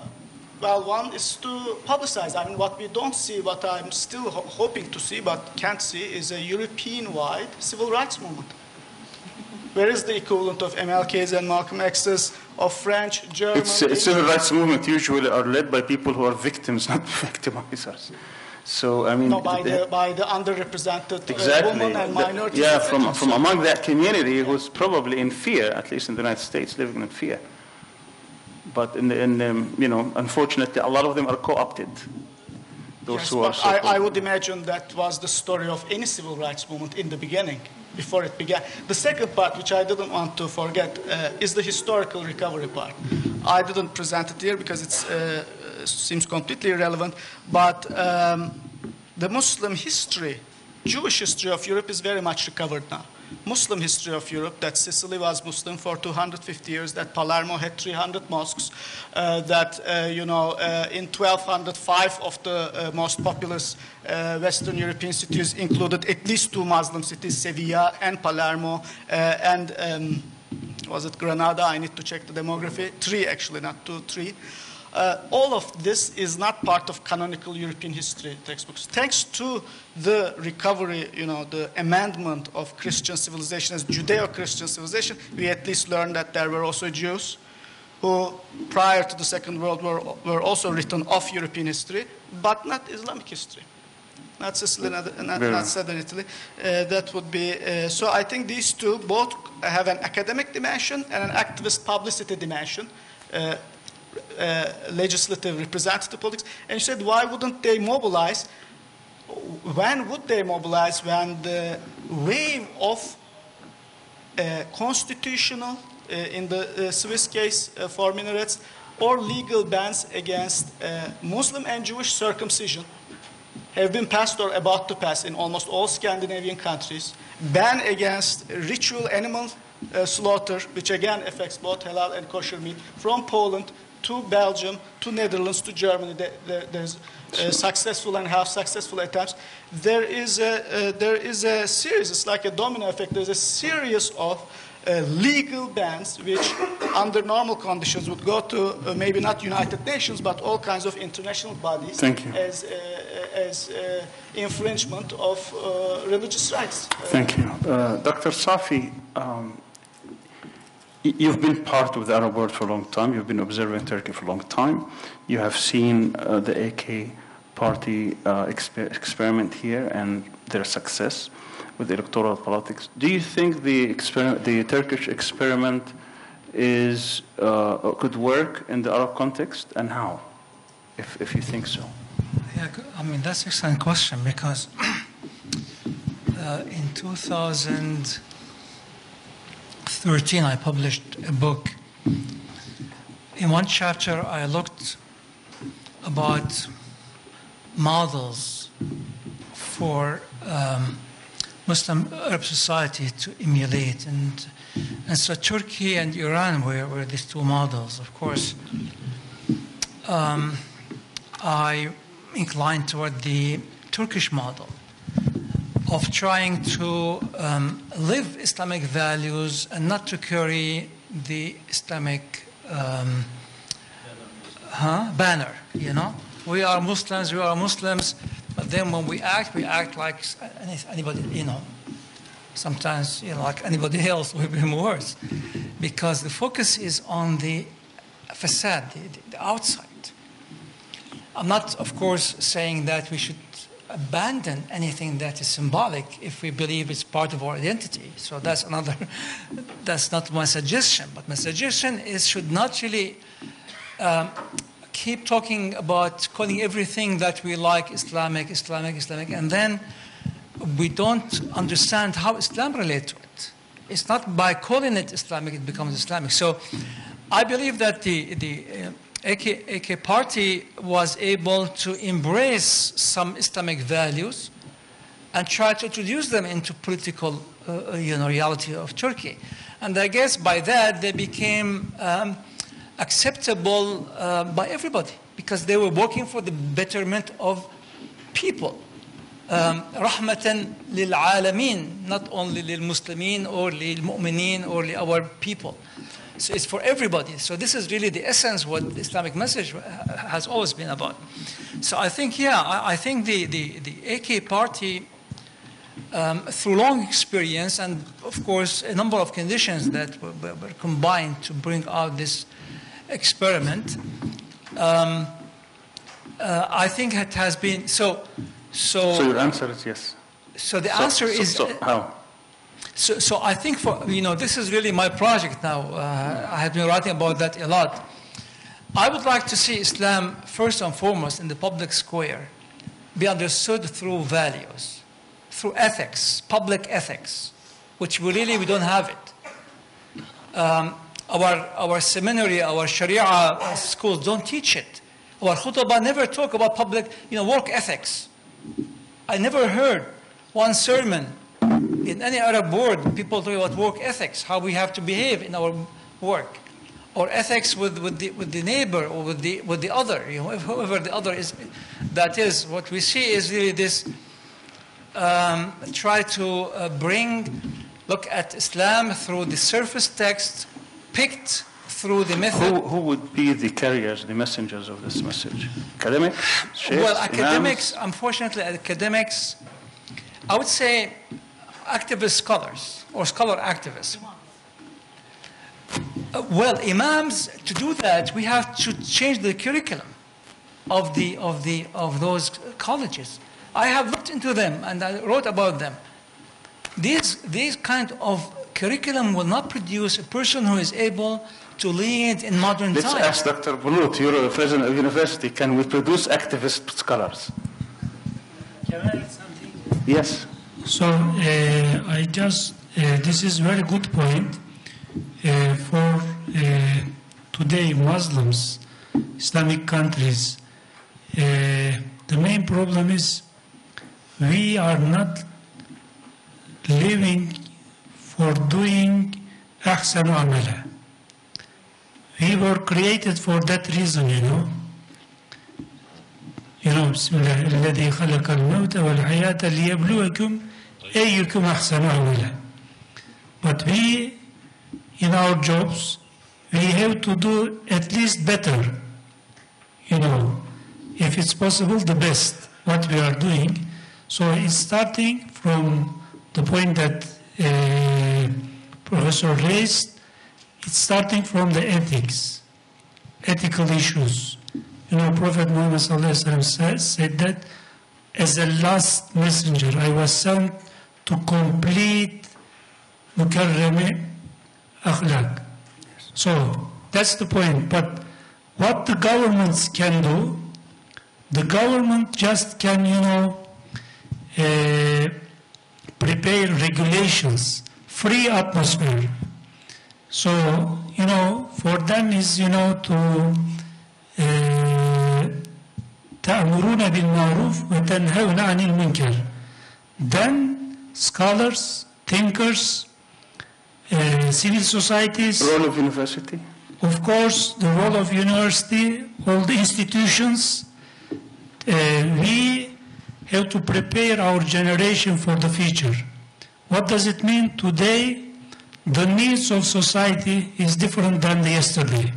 well, one is to publicize. I mean, what we don't see, what I'm still ho hoping to see but can't see, is a European-wide civil rights movement. Where is the equivalent of M L Ks and Malcolm X's, of French, German... It's, uh, civil rights movement usually are led by people who are victims, not victimizers. So, I mean... No, by, the, the, by the underrepresented exactly, women and minorities. Yeah, from, from among that community who's probably in fear, at least in the United States, living in fear. But, in, the, in the, you know, unfortunately, a lot of them are co-opted. Those yes, who but are so I, I would imagine that was the story of any civil rights movement in the beginning. Before it began. The second part, which I didn't want to forget, uh, is the historical recovery part. I didn't present it here because it uh, seems completely irrelevant, but um, the Muslim history, Jewish history of Europe is very much recovered now. Muslim history of Europe, that Sicily was Muslim for two hundred fifty years, that Palermo had three hundred mosques, uh, that, uh, you know, uh, in twelve hundred five of the uh, most populous uh, Western European cities included at least two Muslim cities, Sevilla and Palermo, uh, and, um, was it Granada? I need to check the demography. Three, actually, not two, three. Uh, all of this is not part of canonical European history textbooks. Thanks to the recovery, you know, the amendment of Christian civilization as Judeo-Christian civilization, we at least learned that there were also Jews who, prior to the Second World War, were also written off European history, but not Islamic history. Not Sicily, not, not, not Southern Italy. Uh, that would be, uh, so I think these two both have an academic dimension and an activist publicity dimension. Uh, Uh, legislative representative politics, and she said, why wouldn't they mobilize? When would they mobilize? When the wave of uh, constitutional, uh, in the uh, Swiss case uh, for minarets, or legal bans against uh, Muslim and Jewish circumcision have been passed or about to pass in almost all Scandinavian countries, ban against ritual animal uh, slaughter, which again affects both halal and kosher meat, from Poland to Belgium, to Netherlands, to Germany. There, there's uh, successful and half-successful attempts. There is a uh, there is a series. It's like a domino effect. There's a series of uh, legal bans, which, under normal conditions, would go to uh, maybe not United Nations, but all kinds of international bodies as uh, as uh, infringement of uh, religious rights. Thank you, uh, Doctor Safi. Um, You've been part of the Arab world for a long time. You've been observing Turkey for a long time. You have seen uh, the A K party uh, exper experiment here and their success with electoral politics. Do you think the, the Turkish experiment is, uh, could work in the Arab context, and how, if, if you think so? Yeah, I mean, that's an excellent question, because uh, in two thousand thirteen, I published a book. In one chapter, I looked about models for um, Muslim Arab society to emulate, and and so Turkey and Iran were, were these two models. Of course, um, I inclined toward the Turkish model of trying to um, live Islamic values and not to carry the Islamic um, huh? banner, you know? We are Muslims, we are Muslims, but then when we act, we act like anybody, you know, sometimes, you know, like anybody else, we'll be worse, because the focus is on the facade, the, the outside. I'm not, of course, saying that we should abandon anything that is symbolic if we believe it's part of our identity. So that's another, that's not my suggestion. But my suggestion is should not really um, keep talking about calling everything that we like Islamic, Islamic, Islamic, and then we don't understand how Islam relates to it. It's not by calling it Islamic, it becomes Islamic. So I believe that the, the uh, A K, A K party was able to embrace some Islamic values and try to introduce them into political uh, you know, reality of Turkey. And I guess by that they became um, acceptable uh, by everybody because they were working for the betterment of people. Rahmatan lil alamin, not only lil Muslimin or lil mu'minin or li our people. So it's for everybody. So this is really the essence what the Islamic message has always been about. So I think, yeah, I, I think the, the, the A K party, um, through long experience and, of course, a number of conditions that were, were combined to bring out this experiment, um, uh, I think it has been, so... So, so your answer is yes. So the so, answer so, is... So how? So, so I think for, you know, this is really my project now. Uh, I have been writing about that a lot. I would like to see Islam, first and foremost, in the public square, be understood through values, through ethics, public ethics, which we really, we don't have it. Um, our, our seminary, our Sharia schools don't teach it. Our khutbah never talk about public, you know, work ethics. I never heard one sermon in any Arab world, people talk about work ethics, how we have to behave in our work, or ethics with, with, the, with the neighbor or with the, with the other, you know, whoever the other is. That is, what we see is really this, um, try to uh, bring, look at Islam through the surface text, picked through the method. Who, who would be the carriers, the messengers of this message? Academics? Sheikhs, well, academics, imams? Unfortunately, academics, I would say, activist scholars or scholar activists. Uh, well, imams, to do that, we have to change the curriculum of the of the of those colleges. I have looked into them and I wrote about them. These these kind of curriculum will not produce a person who is able to lead in modern times. Let's ask Doctor Bulut, you're the president of university. Can we produce activist scholars? Can I add something? Yes. So uh, I just, uh, this is very good point uh, for uh, today Muslims, Islamic countries. Uh, the main problem is we are not living for doing ahsan amala. We were created for that reason, you know. You know, Bismillah, الَّذِي خَلَقَ الْمَوْتَ وَالْحَيَاةَ لِيَبْلُوَكُمْ أَيُّكُمْ أَحْسَنُ عَمَلًا. But we, in our jobs, we have to do at least better. You know, if it's possible, the best, what we are doing. So it's starting from the point that uh, Professor raised, it's starting from the ethics, ethical issues. You know, Prophet Muhammad said that as a last messenger, I was sent to complete mukarram akhlaq. So that's the point. But what the governments can do, the government just can, you know, uh, prepare regulations, free atmosphere. So, you know, for them is, you know, to uh, تأمرون بالمعروف وتنهون عن المنكر. Then scholars, thinkers, uh, civil societies. Role of university. Of course, the role of university, all the institutions. Uh, we have to prepare our generation for the future. What does it mean today? The needs of society is different than the yesterday,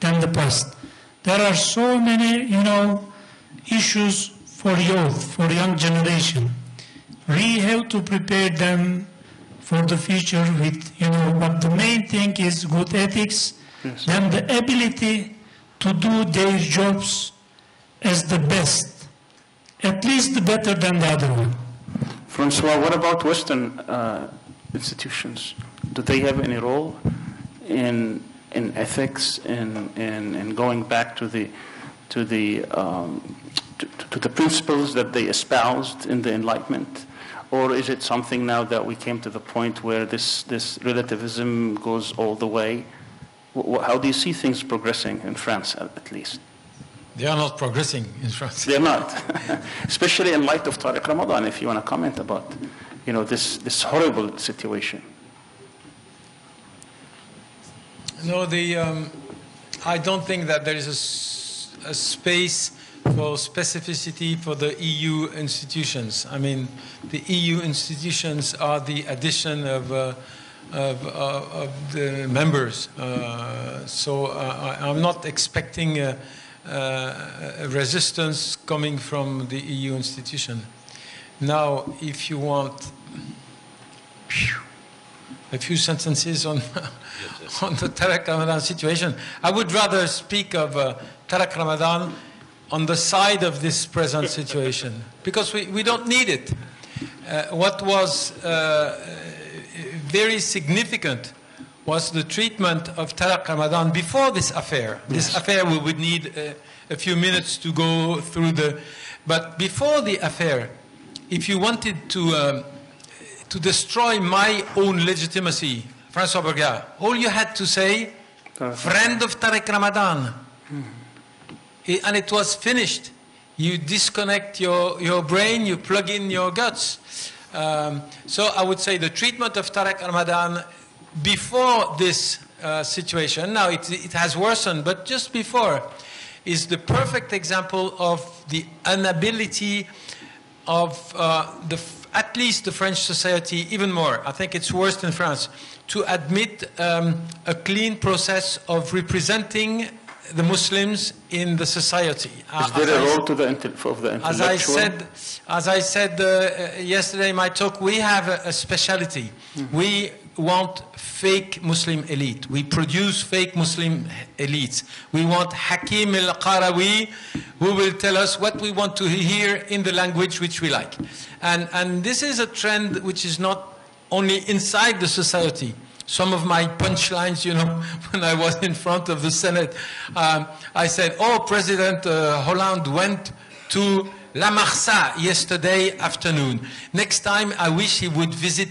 than the past. There are so many, you know, issues for youth, for young generation. We have to prepare them for the future with, you know, but the main thing is good ethics yes. than the ability to do their jobs as the best, at least better than the other one. Francois, what about Western uh, institutions? Do they have any role in in ethics and and and going back to the to the um, to, to the principles that they espoused in the Enlightenment? Or is it something now that we came to the point where this, this relativism goes all the way? How do you see things progressing in France, at least? They are not progressing in France. They're not. Especially in light of Tarek Ramadan, if you want to comment about, you know, this, this horrible situation. No, the, um, I don't think that there is a, a space for specificity for the E U institutions. I mean, the E U institutions are the addition of, uh, of, uh, of the members. Uh, so uh, I, I'm not expecting a, a resistance coming from the E U institution. Now, if you want a few sentences on, on the Tarek Ramadan situation, I would rather speak of uh, Tarek Ramadan on the side of this present situation, because we, we don't need it. Uh, what was uh, very significant was the treatment of Tarek Ramadan before this affair. This affair we would need uh, a few minutes to go through the... But before the affair, if you wanted to, um, to destroy my own legitimacy, François Berger, all you had to say, friend of Tarek Ramadan. And it was finished. You disconnect your, your brain, you plug in your guts. Um, so I would say the treatment of Tarek Ramadan before this uh, situation, now it, it has worsened, but just before, is the perfect example of the inability of uh, the, at least the French society, even more, I think it's worse than France, to admit um, a clean process of representing the Muslims in the society. Is there a role to the of the intellectual? As I said, as I said uh, yesterday in my talk, we have a, a speciality. Mm-hmm. We want fake Muslim elite. We produce fake Muslim elites. We want Hakim al-Qarawi, who will tell us what we want to hear in the language which we like. And, and this is a trend which is not only inside the society. Some of my punchlines, you know, when I was in front of the Senate, um, I said, oh, President uh, Hollande went to La Marsa yesterday afternoon. Next time, I wish he would visit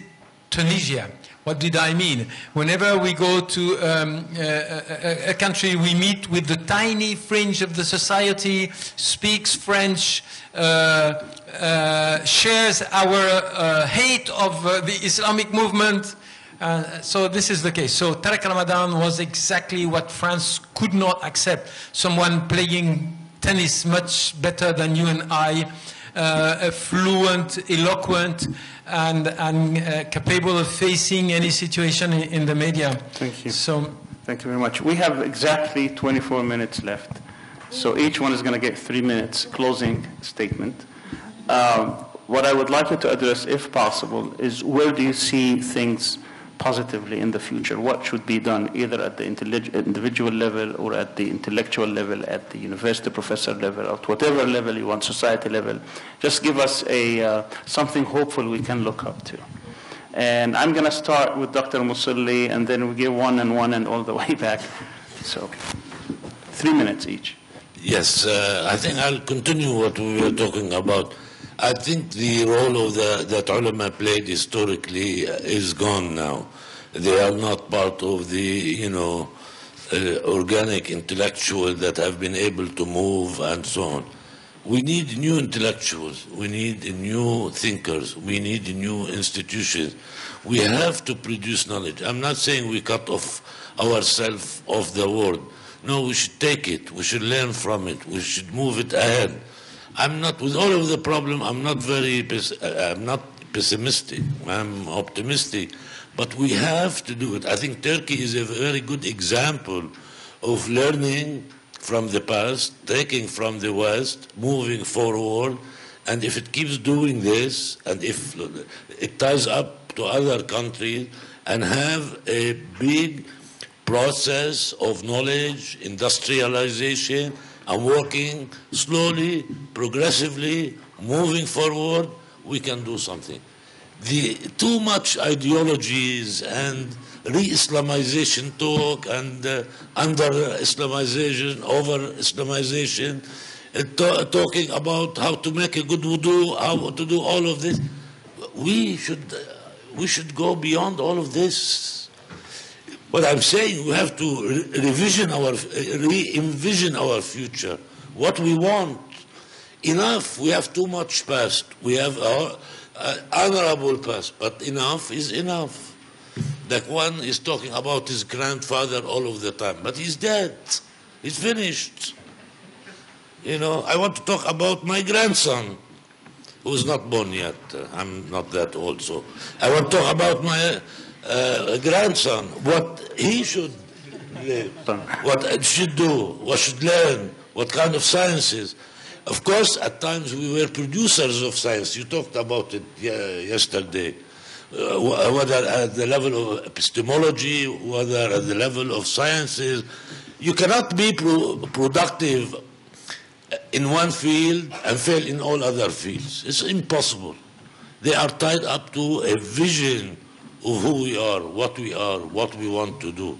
Tunisia. What did I mean? Whenever we go to um, a, a, a country, we meet with the tiny fringe of the society, speaks French, uh, uh, shares our uh, hate of uh, the Islamic movement. Uh, so this is the case. So Tarek Ramadan was exactly what France could not accept. Someone playing tennis much better than you and I, uh, fluent, eloquent, and, and uh, capable of facing any situation in, in the media. Thank you. So, thank you very much. We have exactly twenty-four minutes left. So each one is going to get three minutes closing statement. Um, what I would like you to address, if possible, is where do you see things positively in the future? What should be done either at the individual level or at the intellectual level, at the university professor level, or at whatever level you want, society level? Just give us a, uh, something hopeful we can look up to. And I'm going to start with Doctor Musalli, and then we give one and one and all the way back. So, three minutes each. Yes, uh, I think I'll continue what we were talking about. I think the role of the, that ulama played historically is gone now. They are not part of the, you know, uh, organic intellectual that have been able to move and so on. We need new intellectuals. We need new thinkers. We need new institutions. We have to produce knowledge. I'm not saying we cut off ourselves off the world. No, we should take it. We should learn from it. We should move it ahead. I'm not, with all of the problem, I'm not very, I'm not pessimistic, I'm optimistic, but we have to do it. I think Turkey is a very good example of learning from the past, taking from the West, moving forward, and if it keeps doing this, and if it ties up to other countries and have a big process of knowledge, industrialization, and working slowly, progressively, moving forward, we can do something. The too much ideologies and re-Islamization talk and uh, under-Islamization, over-Islamization, uh, talking about how to make a good wudu, how to do all of this. We should, uh, we should go beyond all of this. But I'm saying we have to re revision our, re-envision our future, what we want. Enough, we have too much past. We have our uh, honorable past, but enough is enough. Like one is talking about his grandfather all of the time, but he's dead. He's finished. You know, I want to talk about my grandson, who is not born yet. I'm not that old, so I want to talk about my uh, grandson, what he should live, what it should do, what should learn, what kind of sciences. Of course, at times we were producers of science. You talked about it yesterday, uh, whether at the level of epistemology, whether at the level of sciences. You cannot be pro productive in one field and fail in all other fields. It's impossible. They are tied up to a vision of who we are, what we are, what we want to do.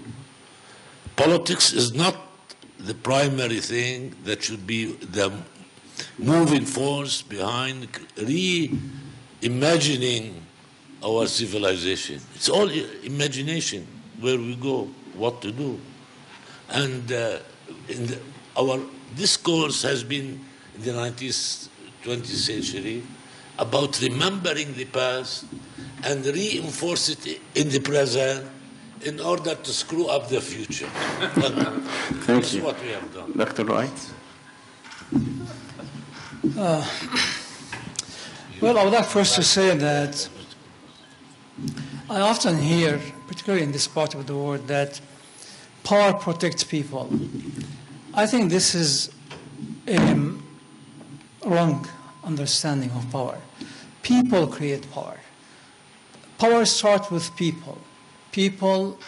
Politics is not the primary thing that should be the moving force behind reimagining our civilization. It's all imagination, where we go, what to do. And uh, in the, our discourse has been in the nineteenth, twentieth century about remembering the past and reinforce it in the present in order to screw up the future. Thank That's you. What we have done. Doctor Wright? Uh, well, I would like first to say that I often hear, particularly in this part of the world, that power protects people. I think this is a wrong understanding of power. People create power. Power starts with people. People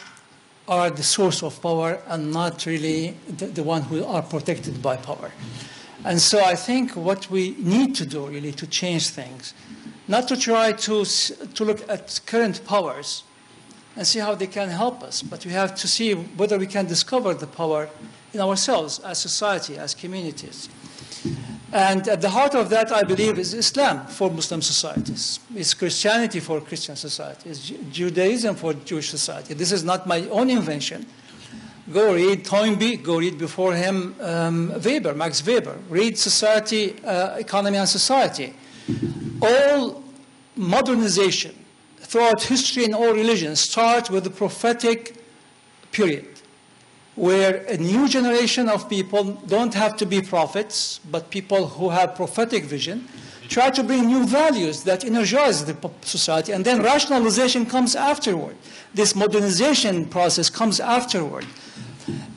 are the source of power and not really the, the one who are protected by power. And so I think what we need to do really to change things, not to try to, to look at current powers and see how they can help us, but we have to see whether we can discover the power in ourselves as society, as communities. And at the heart of that, I believe, is Islam for Muslim societies. It's Christianity for Christian society. It's Judaism for Jewish society. This is not my own invention. Go read Toynbee, go read before him um, Weber, Max Weber. Read Society, uh, Economy and Society. All modernization throughout history and all religions starts with the prophetic period, where a new generation of people don't have to be prophets, but people who have prophetic vision, try to bring new values that energize the society, and then rationalization comes afterward. This modernization process comes afterward.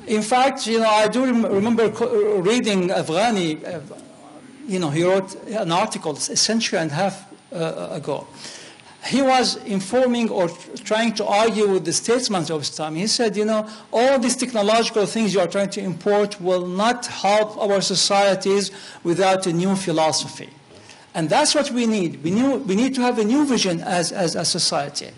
In fact, you know, I do rem remember reading Afghani, uh, you know, he wrote an article a century and a half uh, ago. He was informing or trying to argue with the statesmen of his time. He said, you know, all these technological things you are trying to import will not help our societies without a new philosophy. And that's what we need. We, knew, we need to have a new vision as, as a society.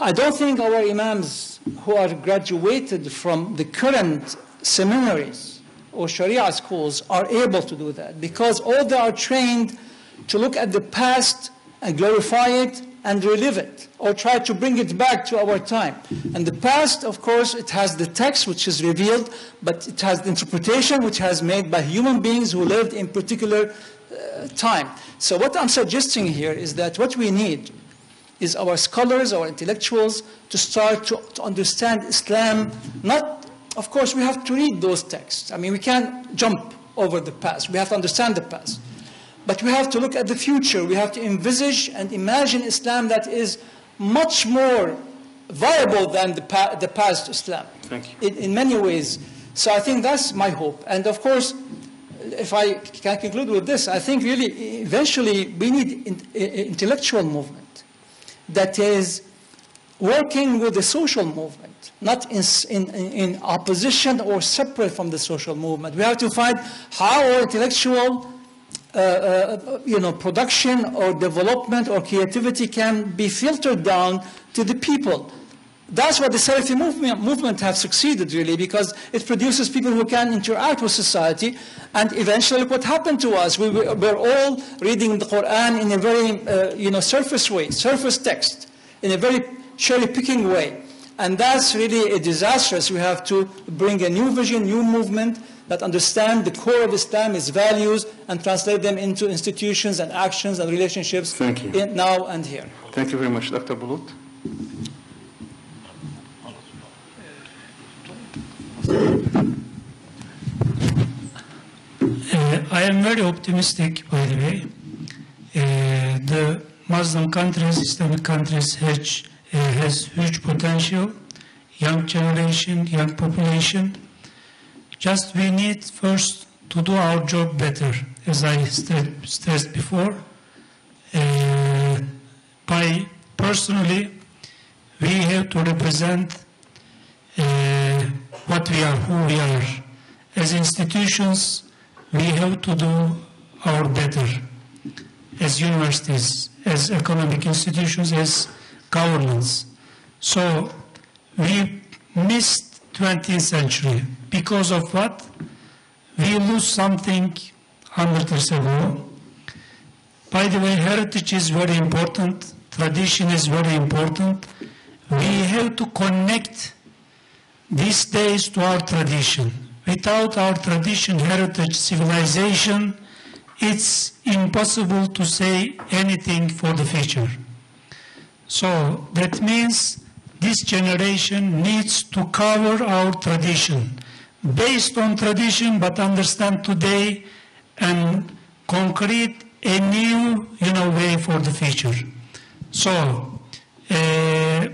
I don't think our imams who are graduated from the current seminaries or Sharia schools are able to do that, because all they are trained to look at the past and glorify it and relive it or try to bring it back to our time. And the past, of course, it has the text which is revealed, but it has the interpretation which has made by human beings who lived in particular uh, time. So what I'm suggesting here is that what we need is our scholars, our intellectuals, to start to, to understand Islam. Not, of course, we have to read those texts. I mean, we can't jump over the past. We have to understand the past. But we have to look at the future. We have to envisage and imagine Islam that is much more viable than the, pa the past Islam. Thank you. In, in many ways. So I think that's my hope. And of course, if I can conclude with this, I think really eventually we need an intellectual movement that is working with the social movement, not in, in, in opposition or separate from the social movement. We have to find how our intellectual uh, uh, you know, production or development or creativity can be filtered down to the people. That's what the Salafi movement, movement have succeeded, really, because it produces people who can interact with society. And eventually, what happened to us? We were, we're all reading the Quran in a very, uh, you know, surface way, surface text, in a very cherry-picking way. And that's really a disastrous. We have to bring a new vision, new movement that understand the core of Islam, its values, and translate them into institutions and actions and relationships. Thank you. In now and here. Thank you very much, Doctor Bulut. Uh, I am very optimistic, by the way. Uh, the Muslim countries, Islamic countries, has, uh, has huge potential, young generation, young population. Just we need first to do our job better, as I st stressed before. Uh, by personally, we have to represent uh, what we are, who we are. As institutions, we have to do our better, as universities, as economic institutions, as governments. So we missed twentieth century. Because of what? We lose something one hundred years ago. By the way, heritage is very important. Tradition is very important. We have to connect these days to our tradition. Without our tradition, heritage, civilization, it's impossible to say anything for the future. So that means this generation needs to cover our tradition, based on tradition, but understand today and concrete a new, you know, way for the future. So, uh,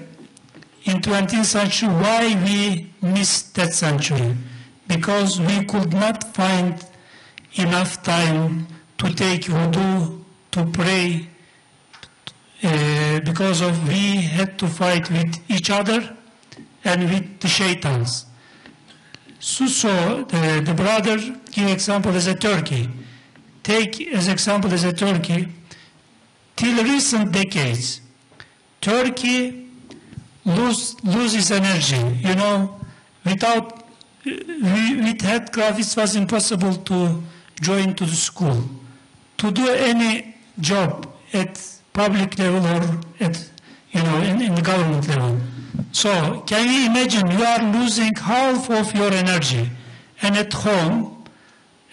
in twentieth century, why we missed that century? Because we could not find enough time to take wudu, to pray, uh, because of we had to fight with each other and with the shaitans. So, so the, the brother give example as a Turkey. Take as example as a Turkey. Till recent decades, Turkey lose, loses energy. You know, without we, with handcraft, it was impossible to join to the school, to do any job at public level or at, you know, in, in the government level. So can you imagine you are losing half of your energy, and at home,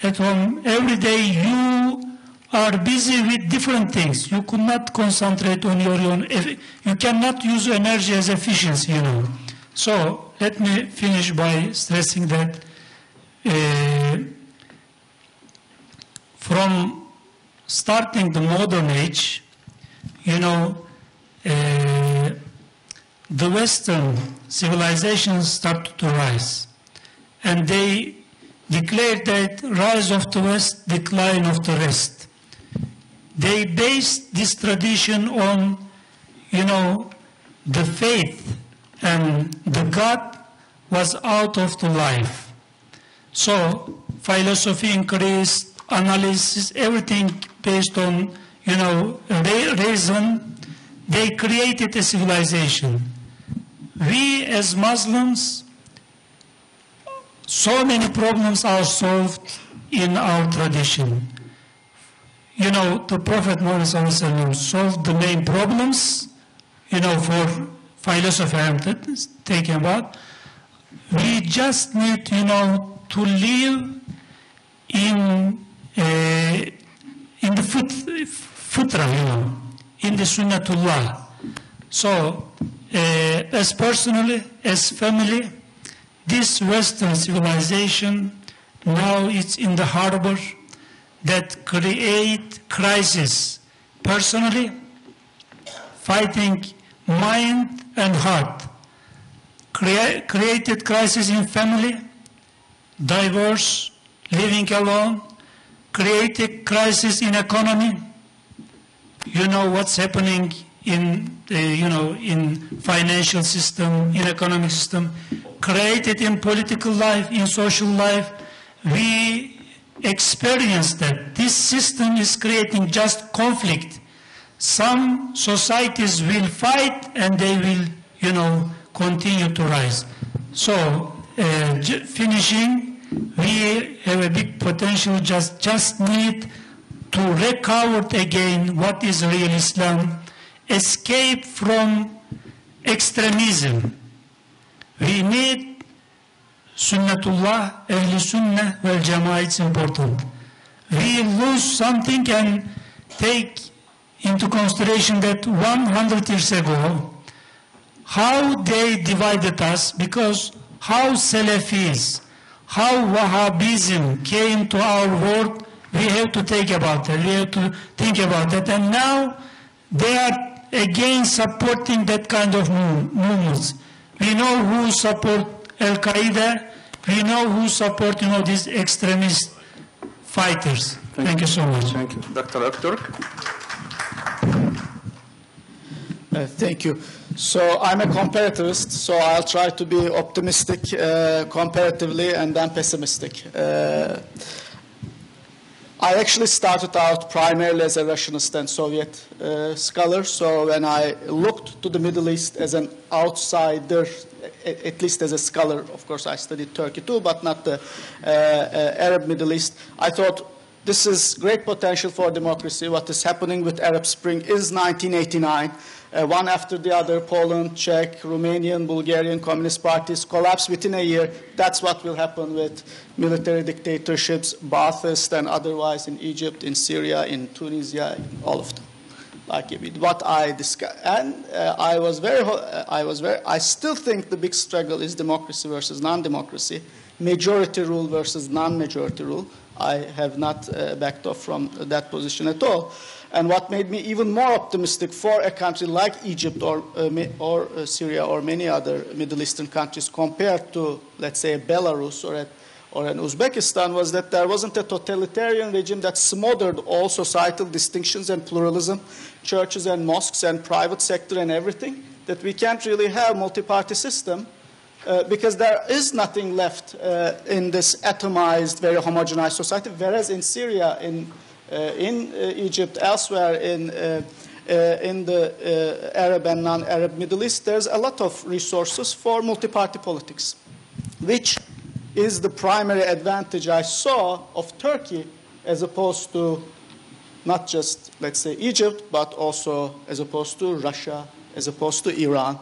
at home every day you are busy with different things. You could not concentrate on your own. You cannot use energy as efficiency, you know. So let me finish by stressing that uh, from starting the modern age, you know, uh, the Western civilizations started to rise, and they declared that rise of the West, decline of the rest. They based this tradition on, you know, the faith, and the God was out of the life. So philosophy increased, analysis, everything based on, you know, reason. They created a civilization. We as Muslims, so many problems are solved in our tradition. You know, the Prophet Muhammad solved the main problems, you know, for philosophy I'm talking about. We just need, you know, to live in, uh, in the fut futra, you know, in the Sunnatullah. So, uh, as personally, as family, this Western civilization now it's in the harbor that create crisis. Personally, fighting mind and heart. Crea created crisis in family, divorce, living alone, created crisis in economy. You know what's happening in uh, you know, in financial system, in economic system, created in political life, in social life. We experience that this system is creating just conflict. Some societies will fight and they will, you know, continue to rise. So uh, finishing, we have a big potential, just just need to recover again what is real Islam. Escape from extremism. We need Sunnatullah, Ahl Sunnah, wal Jama'ah. It's important. We lose something and take into consideration that one hundred years ago, how they divided us, because how Salafis, how Wahhabism came to our world, we have to take about that, we have to think about that. And now they are again supporting that kind of movements. We know who support Al-Qaeda, we know who support, you know, these extremist fighters. Thank, Thank you. you so much. Thank you. Doctor Aktürk. Uh, thank you. So I'm a comparativist, so I'll try to be optimistic uh, comparatively and then pessimistic. Uh, I actually started out primarily as a rationalist and Soviet uh, scholar, so when I looked to the Middle East as an outsider, at least as a scholar, of course I studied Turkey too, but not the uh, uh, Arab Middle East, I thought this is great potential for democracy. What is happening with Arab Spring is nineteen eighty-nine. Uh, one after the other, Poland, Czech, Romanian, Bulgarian communist parties collapse within a year. That's what will happen with military dictatorships, Ba'athists and otherwise in Egypt, in Syria, in Tunisia, in all of them. Like what I discussed, and uh, I was very, I was very, I still think the big struggle is democracy versus non-democracy, majority rule versus non-majority rule. I have not uh, backed off from that position at all. And what made me even more optimistic for a country like Egypt or, uh, or uh, Syria or many other Middle Eastern countries compared to, let's say, Belarus or, a, or an Uzbekistan was that there wasn't a totalitarian regime that smothered all societal distinctions and pluralism, churches and mosques and private sector and everything, that we can't really have a multi-party system uh, because there is nothing left uh, in this atomized, very homogenized society, whereas in Syria, in Uh, in uh, Egypt, elsewhere in, uh, uh, in the uh, Arab and non-Arab Middle East, there's a lot of resources for multi-party politics, which is the primary advantage I saw of Turkey as opposed to not just, let's say, Egypt, but also as opposed to Russia, as opposed to Iran.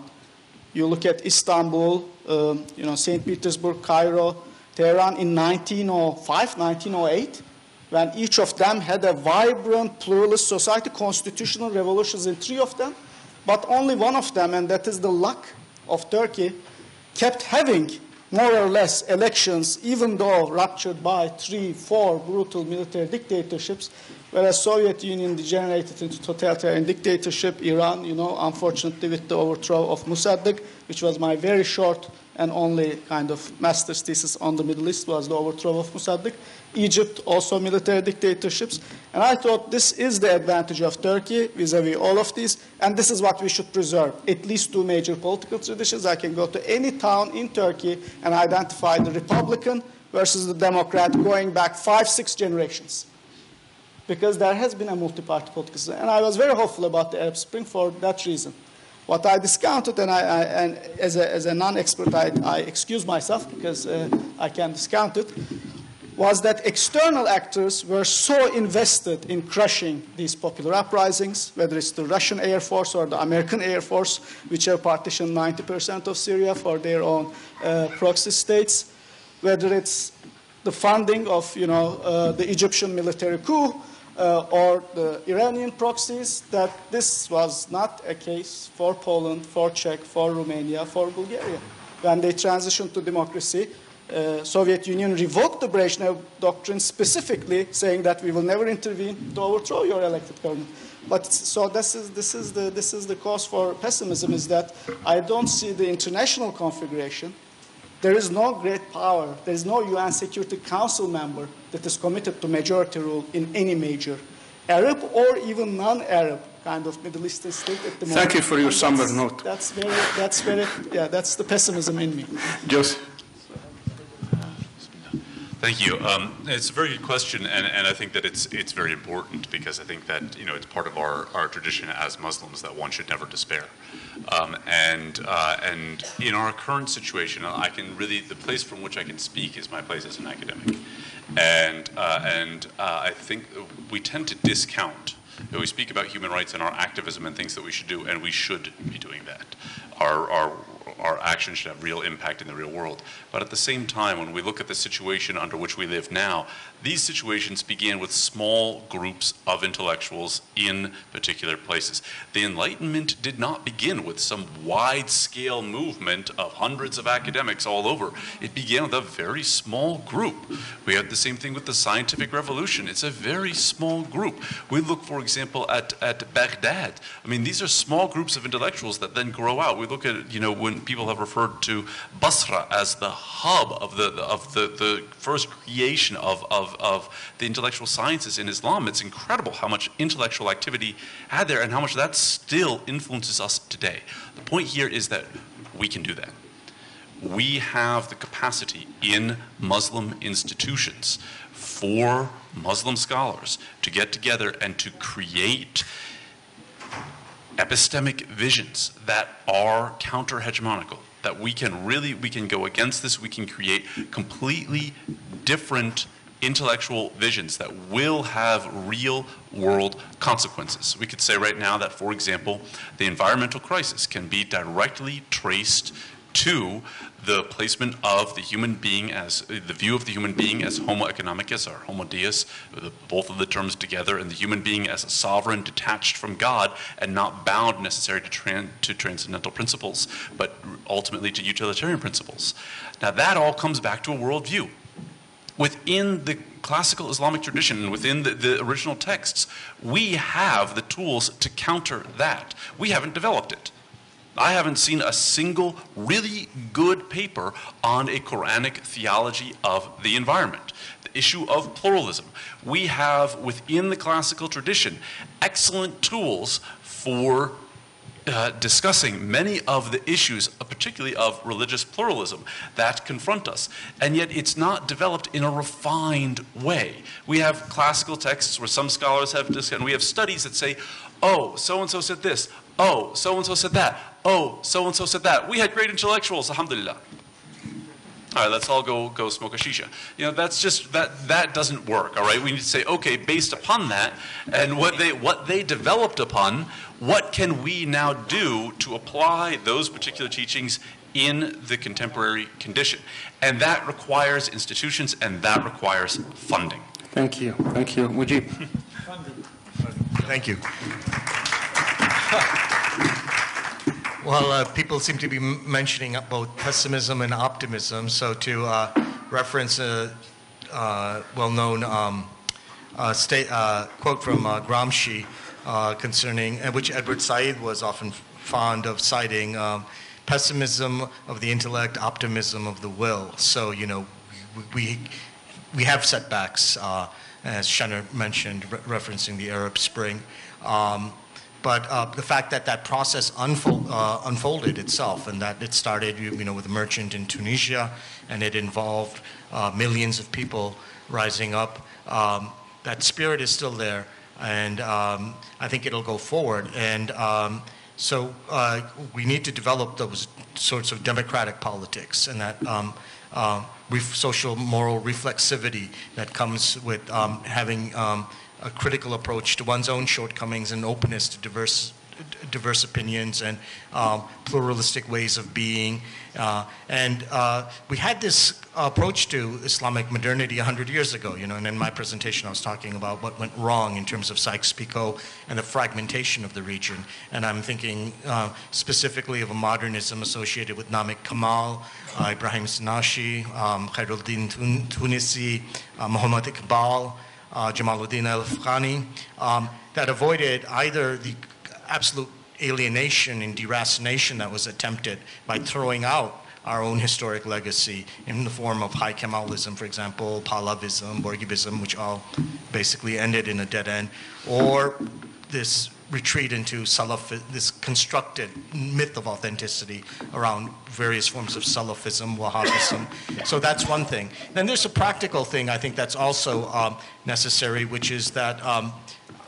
You look at Istanbul, um, you know, Saint Petersburg, Cairo, Tehran in nineteen oh five, nineteen oh eight, when each of them had a vibrant, pluralist society, constitutional revolutions in three of them, but only one of them, and that is the luck of Turkey, kept having more or less elections, even though ruptured by three, four brutal military dictatorships, whereas Soviet Union degenerated into totalitarian dictatorship, Iran, you know, unfortunately with the overthrow of Mossadegh, which was my very short and only kind of master's thesis on the Middle East was the overthrow of Mossadegh. Egypt, also military dictatorships. And I thought this is the advantage of Turkey vis-a-vis all of these, and this is what we should preserve. At least two major political traditions. I can go to any town in Turkey and identify the Republican versus the Democrat going back five, six generations. Because there has been a multi-party political system. And I was very hopeful about the Arab Spring for that reason. What I discounted, and, I, I, and as a, as a non-expert, I, I excuse myself because uh, I can discount it, was that external actors were so invested in crushing these popular uprisings, whether it's the Russian Air Force or the American Air Force, which have partitioned ninety percent of Syria for their own uh, proxy states, whether it's the funding of, you know, uh, the Egyptian military coup, Uh, or the Iranian proxies, that this was not a case for Poland, for Czech, for Romania, for Bulgaria. When they transitioned to democracy, uh, Soviet Union revoked the Brezhnev Doctrine specifically, saying that we will never intervene to overthrow your elected government. But so this is, this is, the, this is the cause for pessimism, is that I don't see the international configuration. There is no great power, there is no U N Security Council member that is committed to majority rule in any major Arab or even non-Arab kind of Middle Eastern state at the moment. Thank you for your somber note. That's very, that's very, yeah, that's the pessimism in me. Joseph. Thank you. Um, it's a very good question, and, and I think that it's it's very important, because I think that, you know, it's part of our, our tradition as Muslims that one should never despair. Um, and uh, and in our current situation, I can really, the place from which I can speak is my place as an academic, and uh, and uh, I think we tend to discount. We speak about human rights and our activism and things that we should do, and we should be doing that. Our our Our action should have real impact in the real world. But at the same time, when we look at the situation under which we live now, these situations began with small groups of intellectuals in particular places. The Enlightenment did not begin with some wide-scale movement of hundreds of academics all over. It began with a very small group. We had the same thing with the Scientific Revolution. It's a very small group. We look, for example, at, at Baghdad. I mean, these are small groups of intellectuals that then grow out. We look at, you know, when people have referred to Basra as the hub of the of the, the first creation of, of, of the intellectual sciences in Islam. It's incredible how much intellectual activity had there and how much that still influences us today. The point here is that we can do that. We have the capacity in Muslim institutions for Muslim scholars to get together and to create epistemic visions that are counter-hegemonical, that we can really, we can go against this, we can create completely different intellectual visions that will have real world consequences. We could say right now that, for example, the environmental crisis can be directly traced to the placement of the human being as, the view of the human being as homo economicus or homo deus, the, both of the terms together, and the human being as a sovereign detached from God and not bound necessarily to, tran to transcendental principles, but ultimately to utilitarian principles. Now that all comes back to a worldview. Within the classical Islamic tradition and within the, the original texts, we have the tools to counter that. We haven't developed it. I haven't seen a single really good paper on a Quranic theology of the environment. The issue of pluralism. We have, within the classical tradition, excellent tools for uh, discussing many of the issues, uh, particularly of religious pluralism, that confront us. And yet it's not developed in a refined way. We have classical texts where some scholars have discussed, and we have studies that say, oh, so-and-so said this. Oh, so-and-so said that. Oh, so-and-so said that. We had great intellectuals, alhamdulillah. All right, let's all go, go smoke a shisha. You know, that's just, that, that doesn't work, all right? We need to say, okay, based upon that and what they, what they developed upon, what can we now do to apply those particular teachings in the contemporary condition? And that requires institutions and that requires funding. Thank you, thank you. Mujib. Thank you. Well, uh, people seem to be mentioning both pessimism and optimism. So to uh, reference a uh, well-known um, uh, uh, quote from uh, Gramsci uh, concerning, which Edward Said was often fond of citing, um, pessimism of the intellect, optimism of the will. So, you know, we, we have setbacks, uh, as Shenner mentioned, re referencing the Arab Spring. Um, But uh, the fact that that process unfold, uh, unfolded itself, and that it started, you, you know, with a merchant in Tunisia, and it involved uh, millions of people rising up. Um, that spirit is still there, and um, I think it'll go forward. And um, so uh, we need to develop those sorts of democratic politics, and that um, uh, ref social moral reflexivity that comes with um, having. Um, a critical approach to one's own shortcomings and openness to diverse, diverse opinions and um, pluralistic ways of being. Uh, and uh, we had this approach to Islamic modernity a hundred years ago, you know, and in my presentation I was talking about what went wrong in terms of Sykes-Picot and the fragmentation of the region. And I'm thinking uh, specifically of a modernism associated with Namik Kemal, uh, Ibrahim Sinashi, um, Khairuddin Tunisi, uh, Muhammad Iqbal, Uh, Jamaluddin al-Afghani, um, that avoided either the absolute alienation and deracination that was attempted by throwing out our own historic legacy in the form of high Kemalism, for example, Pahlavism, Bourguibism, which all basically ended in a dead end, or this retreat into Salaf, this constructed myth of authenticity around various forms of Salafism, Wahhabism. So that's one thing. Then there's a practical thing I think that's also um, necessary, which is that um,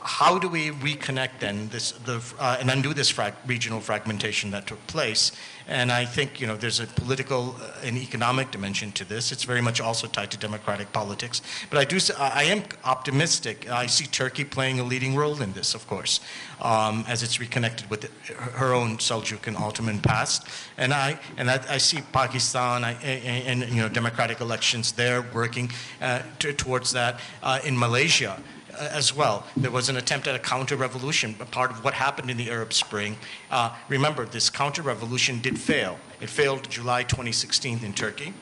how do we reconnect then this, the, uh, and undo this frag regional fragmentation that took place? And I think, you know, there's a political and economic dimension to this. It's very much also tied to democratic politics. But I do, I am optimistic. I see Turkey playing a leading role in this, of course, um, as it's reconnected with her own Seljuk and Ottoman past. And I, and I, I see Pakistan I, and, and, you know, democratic elections there working uh, to, towards that uh, in Malaysia. As well, there was an attempt at a counter-revolution, but part of what happened in the Arab Spring. Uh, remember, this counter-revolution did fail. It failed July twenty sixteen in Turkey.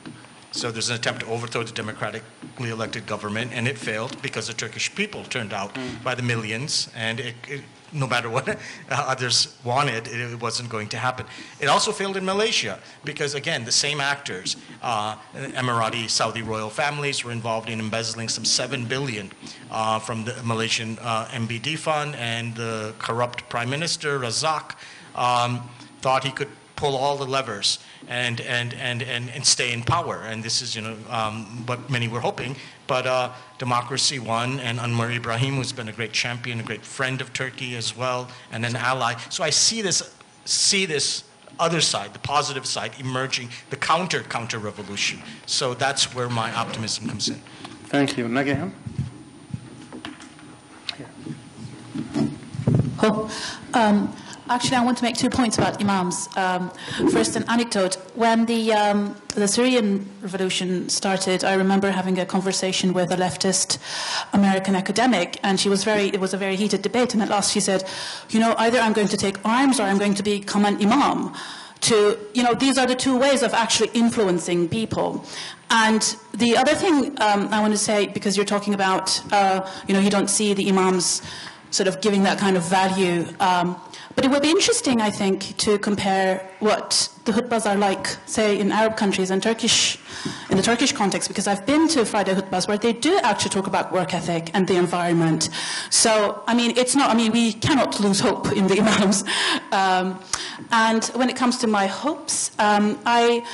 So there's an attempt to overthrow the democratically elected government, and it failed because the Turkish people turned out mm. by the millions, and it, it, no matter what uh, others wanted, it, it wasn't going to happen. It also failed in Malaysia because, again, the same actors, uh, Emirati, Saudi royal families were involved in embezzling some seven billion dollars uh, from the Malaysian uh, M B D fund, and the corrupt prime minister, Razak, um, thought he could pull all the levers and, and, and, and, and stay in power. And this is, you know, um, what many were hoping. But uh, democracy won, and Anwar Ibrahim, who's been a great champion, a great friend of Turkey as well, and an ally. So I see this, see this other side, the positive side, emerging, the counter-counter-revolution. So that's where my optimism comes in. Thank you. Nagiham? Oh, um, actually, I want to make two points about imams. Um, first, an anecdote. When the, um, the Syrian revolution started, I remember having a conversation with a leftist American academic, and she was very, it was a very heated debate, and at last she said, you know, either I'm going to take arms or I'm going to become an imam. To, you know, these are the two ways of actually influencing people. And the other thing um, I want to say, because you're talking about, uh, you know, you don't see the imams sort of giving that kind of value. Um, But it would be interesting, I think, to compare what the hutbas are like, say, in Arab countries and Turkish, in the Turkish context, because I've been to Friday hutbas where they do actually talk about work ethic and the environment. So, I mean, it's not, I mean, we cannot lose hope in the imams. Um, and when it comes to my hopes, um, I,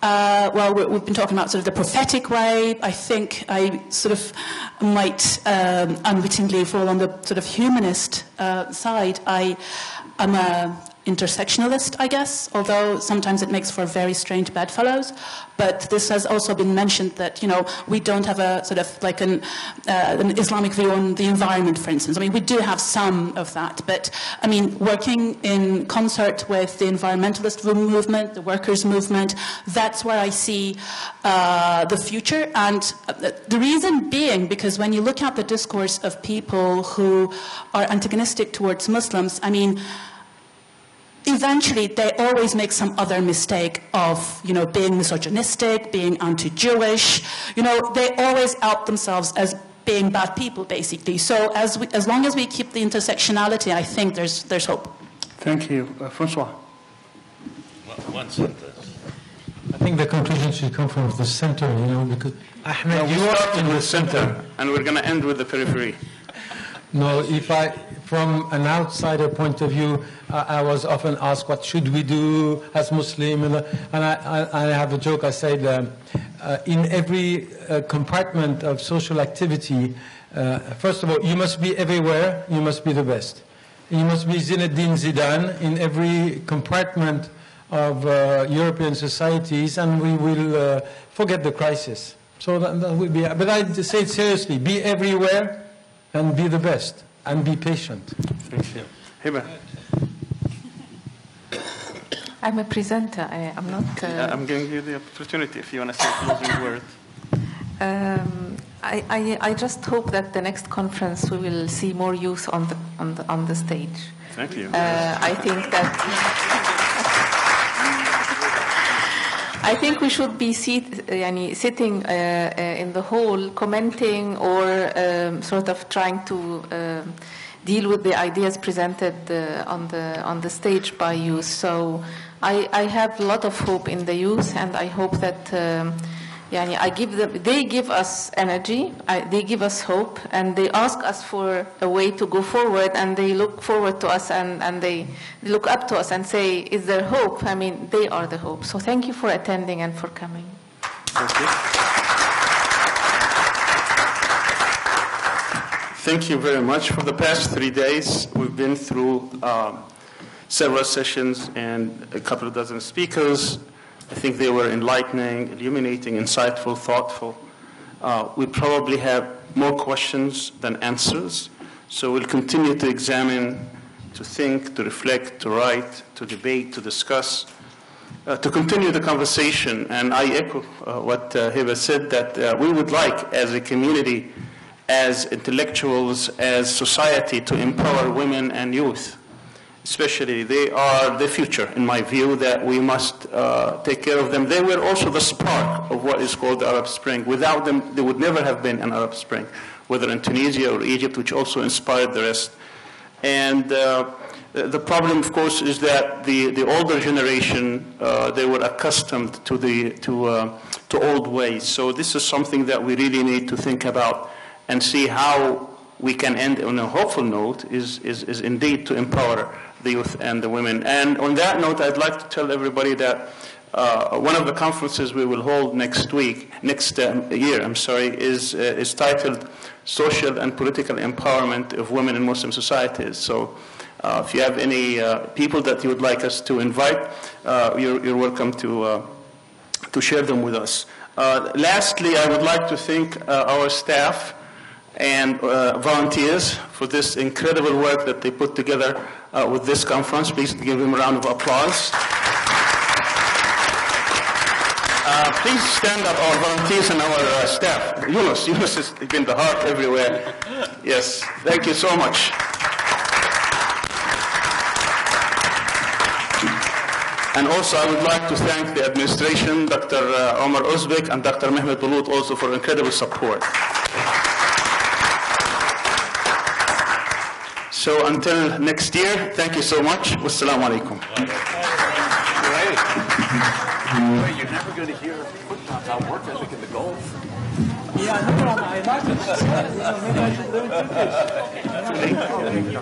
uh, well, we've been talking about sort of the prophetic way. I think I sort of might um, unwittingly fall on the sort of humanist uh, side. I... I'm an intersectionalist, I guess, although sometimes it makes for very strange bedfellows. But this has also been mentioned that, you know, we don't have a sort of like an, uh, an Islamic view on the environment, for instance. I mean, we do have some of that. But, I mean, working in concert with the environmentalist movement, the workers' movement, that's where I see uh, the future. And the reason being, because when you look at the discourse of people who are antagonistic towards Muslims, I mean, eventually, they always make some other mistake of, you know, being misogynistic, being anti-Jewish. You know, they always out themselves as being bad people, basically. So as, we, as long as we keep the intersectionality, I think there's, there's hope. Thank you. Uh, Francois. One sentence. I think the conclusion should come from the center, you know, because... Ahmed, no, you start in the center, and we're going to end with the periphery. No, if I, from an outsider point of view, uh, I was often asked, what should we do as Muslim? And, uh, and I, I, I have a joke, I said, um, uh, in every uh, compartment of social activity, uh, first of all, you must be everywhere, you must be the best. You must be Zinedine Zidane in every compartment of uh, European societies, and we will uh, forget the crisis. So that, that would be, but I say it seriously, be everywhere, and be the best, and be patient. Thank you. Hiba. I'm a presenter, I, I'm not... Uh, yeah, I'm giving you the opportunity if you want to say a closing word. Um, I, I, I just hope that the next conference we will see more youth on the, on the, on the stage. Thank you. Uh, I think that... I think we should be seat, yani, sitting uh, uh, in the hall, commenting or... Uh, sort of trying to uh, deal with the ideas presented uh, on the on the stage by youth. So I, I have a lot of hope in the youth, and I hope that um, Yani I give them, they give us energy, I, they give us hope, and they ask us for a way to go forward, and they look forward to us, and, and they look up to us and say, is there hope? I mean, they are the hope. So thank you for attending and for coming. Thank you. Thank you very much. For the past three days, we've been through um, several sessions and a couple of dozen speakers. I think they were enlightening, illuminating, insightful, thoughtful. Uh, we probably have more questions than answers, so we'll continue to examine, to think, to reflect, to write, to debate, to discuss, uh, to continue the conversation. And I echo uh, what uh, Hiba said, that uh, we would like, as a community, as intellectuals, as society, to empower women and youth. Especially, they are the future, in my view, that we must uh, take care of them. They were also the spark of what is called the Arab Spring. Without them, there would never have been an Arab Spring, whether in Tunisia or Egypt, which also inspired the rest. And uh, the problem, of course, is that the, the older generation, uh, they were accustomed to, the, to, uh, to old ways. So this is something that we really need to think about and see how we can end on a hopeful note, is, is, is indeed to empower the youth and the women. And on that note, I'd like to tell everybody that uh, one of the conferences we will hold next week, next um, year, I'm sorry, is, uh, is titled Social and Political Empowerment of Women in Muslim Societies. So uh, if you have any uh, people that you would like us to invite, uh, you're, you're welcome to, uh, to share them with us. Uh, lastly, I would like to thank uh, our staff and uh, volunteers for this incredible work that they put together uh, with this conference. Please give them a round of applause. Uh, please stand up, our volunteers and our uh, staff. Yunus, Yunus has been the heart everywhere. Yes, thank you so much. And also, I would like to thank the administration, Doctor Uh, Omar Uzbek and Doctor Mehmet Bulut, also for incredible support. So until next year, thank you so much. Wassalamu alaikum. Great. You're never going to hear footnotes on work ethic in the Gulf. Yeah, I know. I imagine. Maybe I should learn Turkish.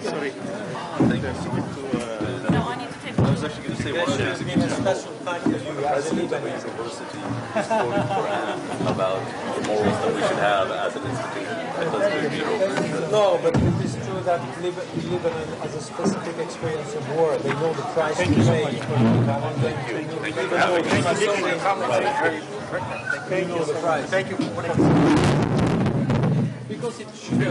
Sorry. No, I need to take. I was actually going to say one of the things that you said. You were president of a university quoted Quran about the morals that we should have as an institution. No, but it is true that we live in a, as a specific experience of war. They know the price to pay. Thank you so much for your time. Thank you. Thank you. Thank you. Thank you. Thank you. Because it should be.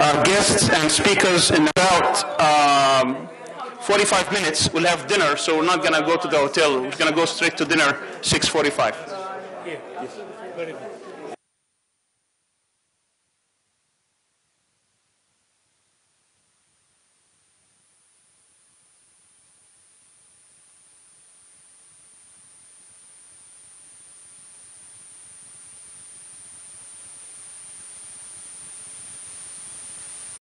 Our guests and speakers in about um, forty-five minutes will have dinner, so we're not going to go to the hotel. We're going to go straight to dinner, six forty-five.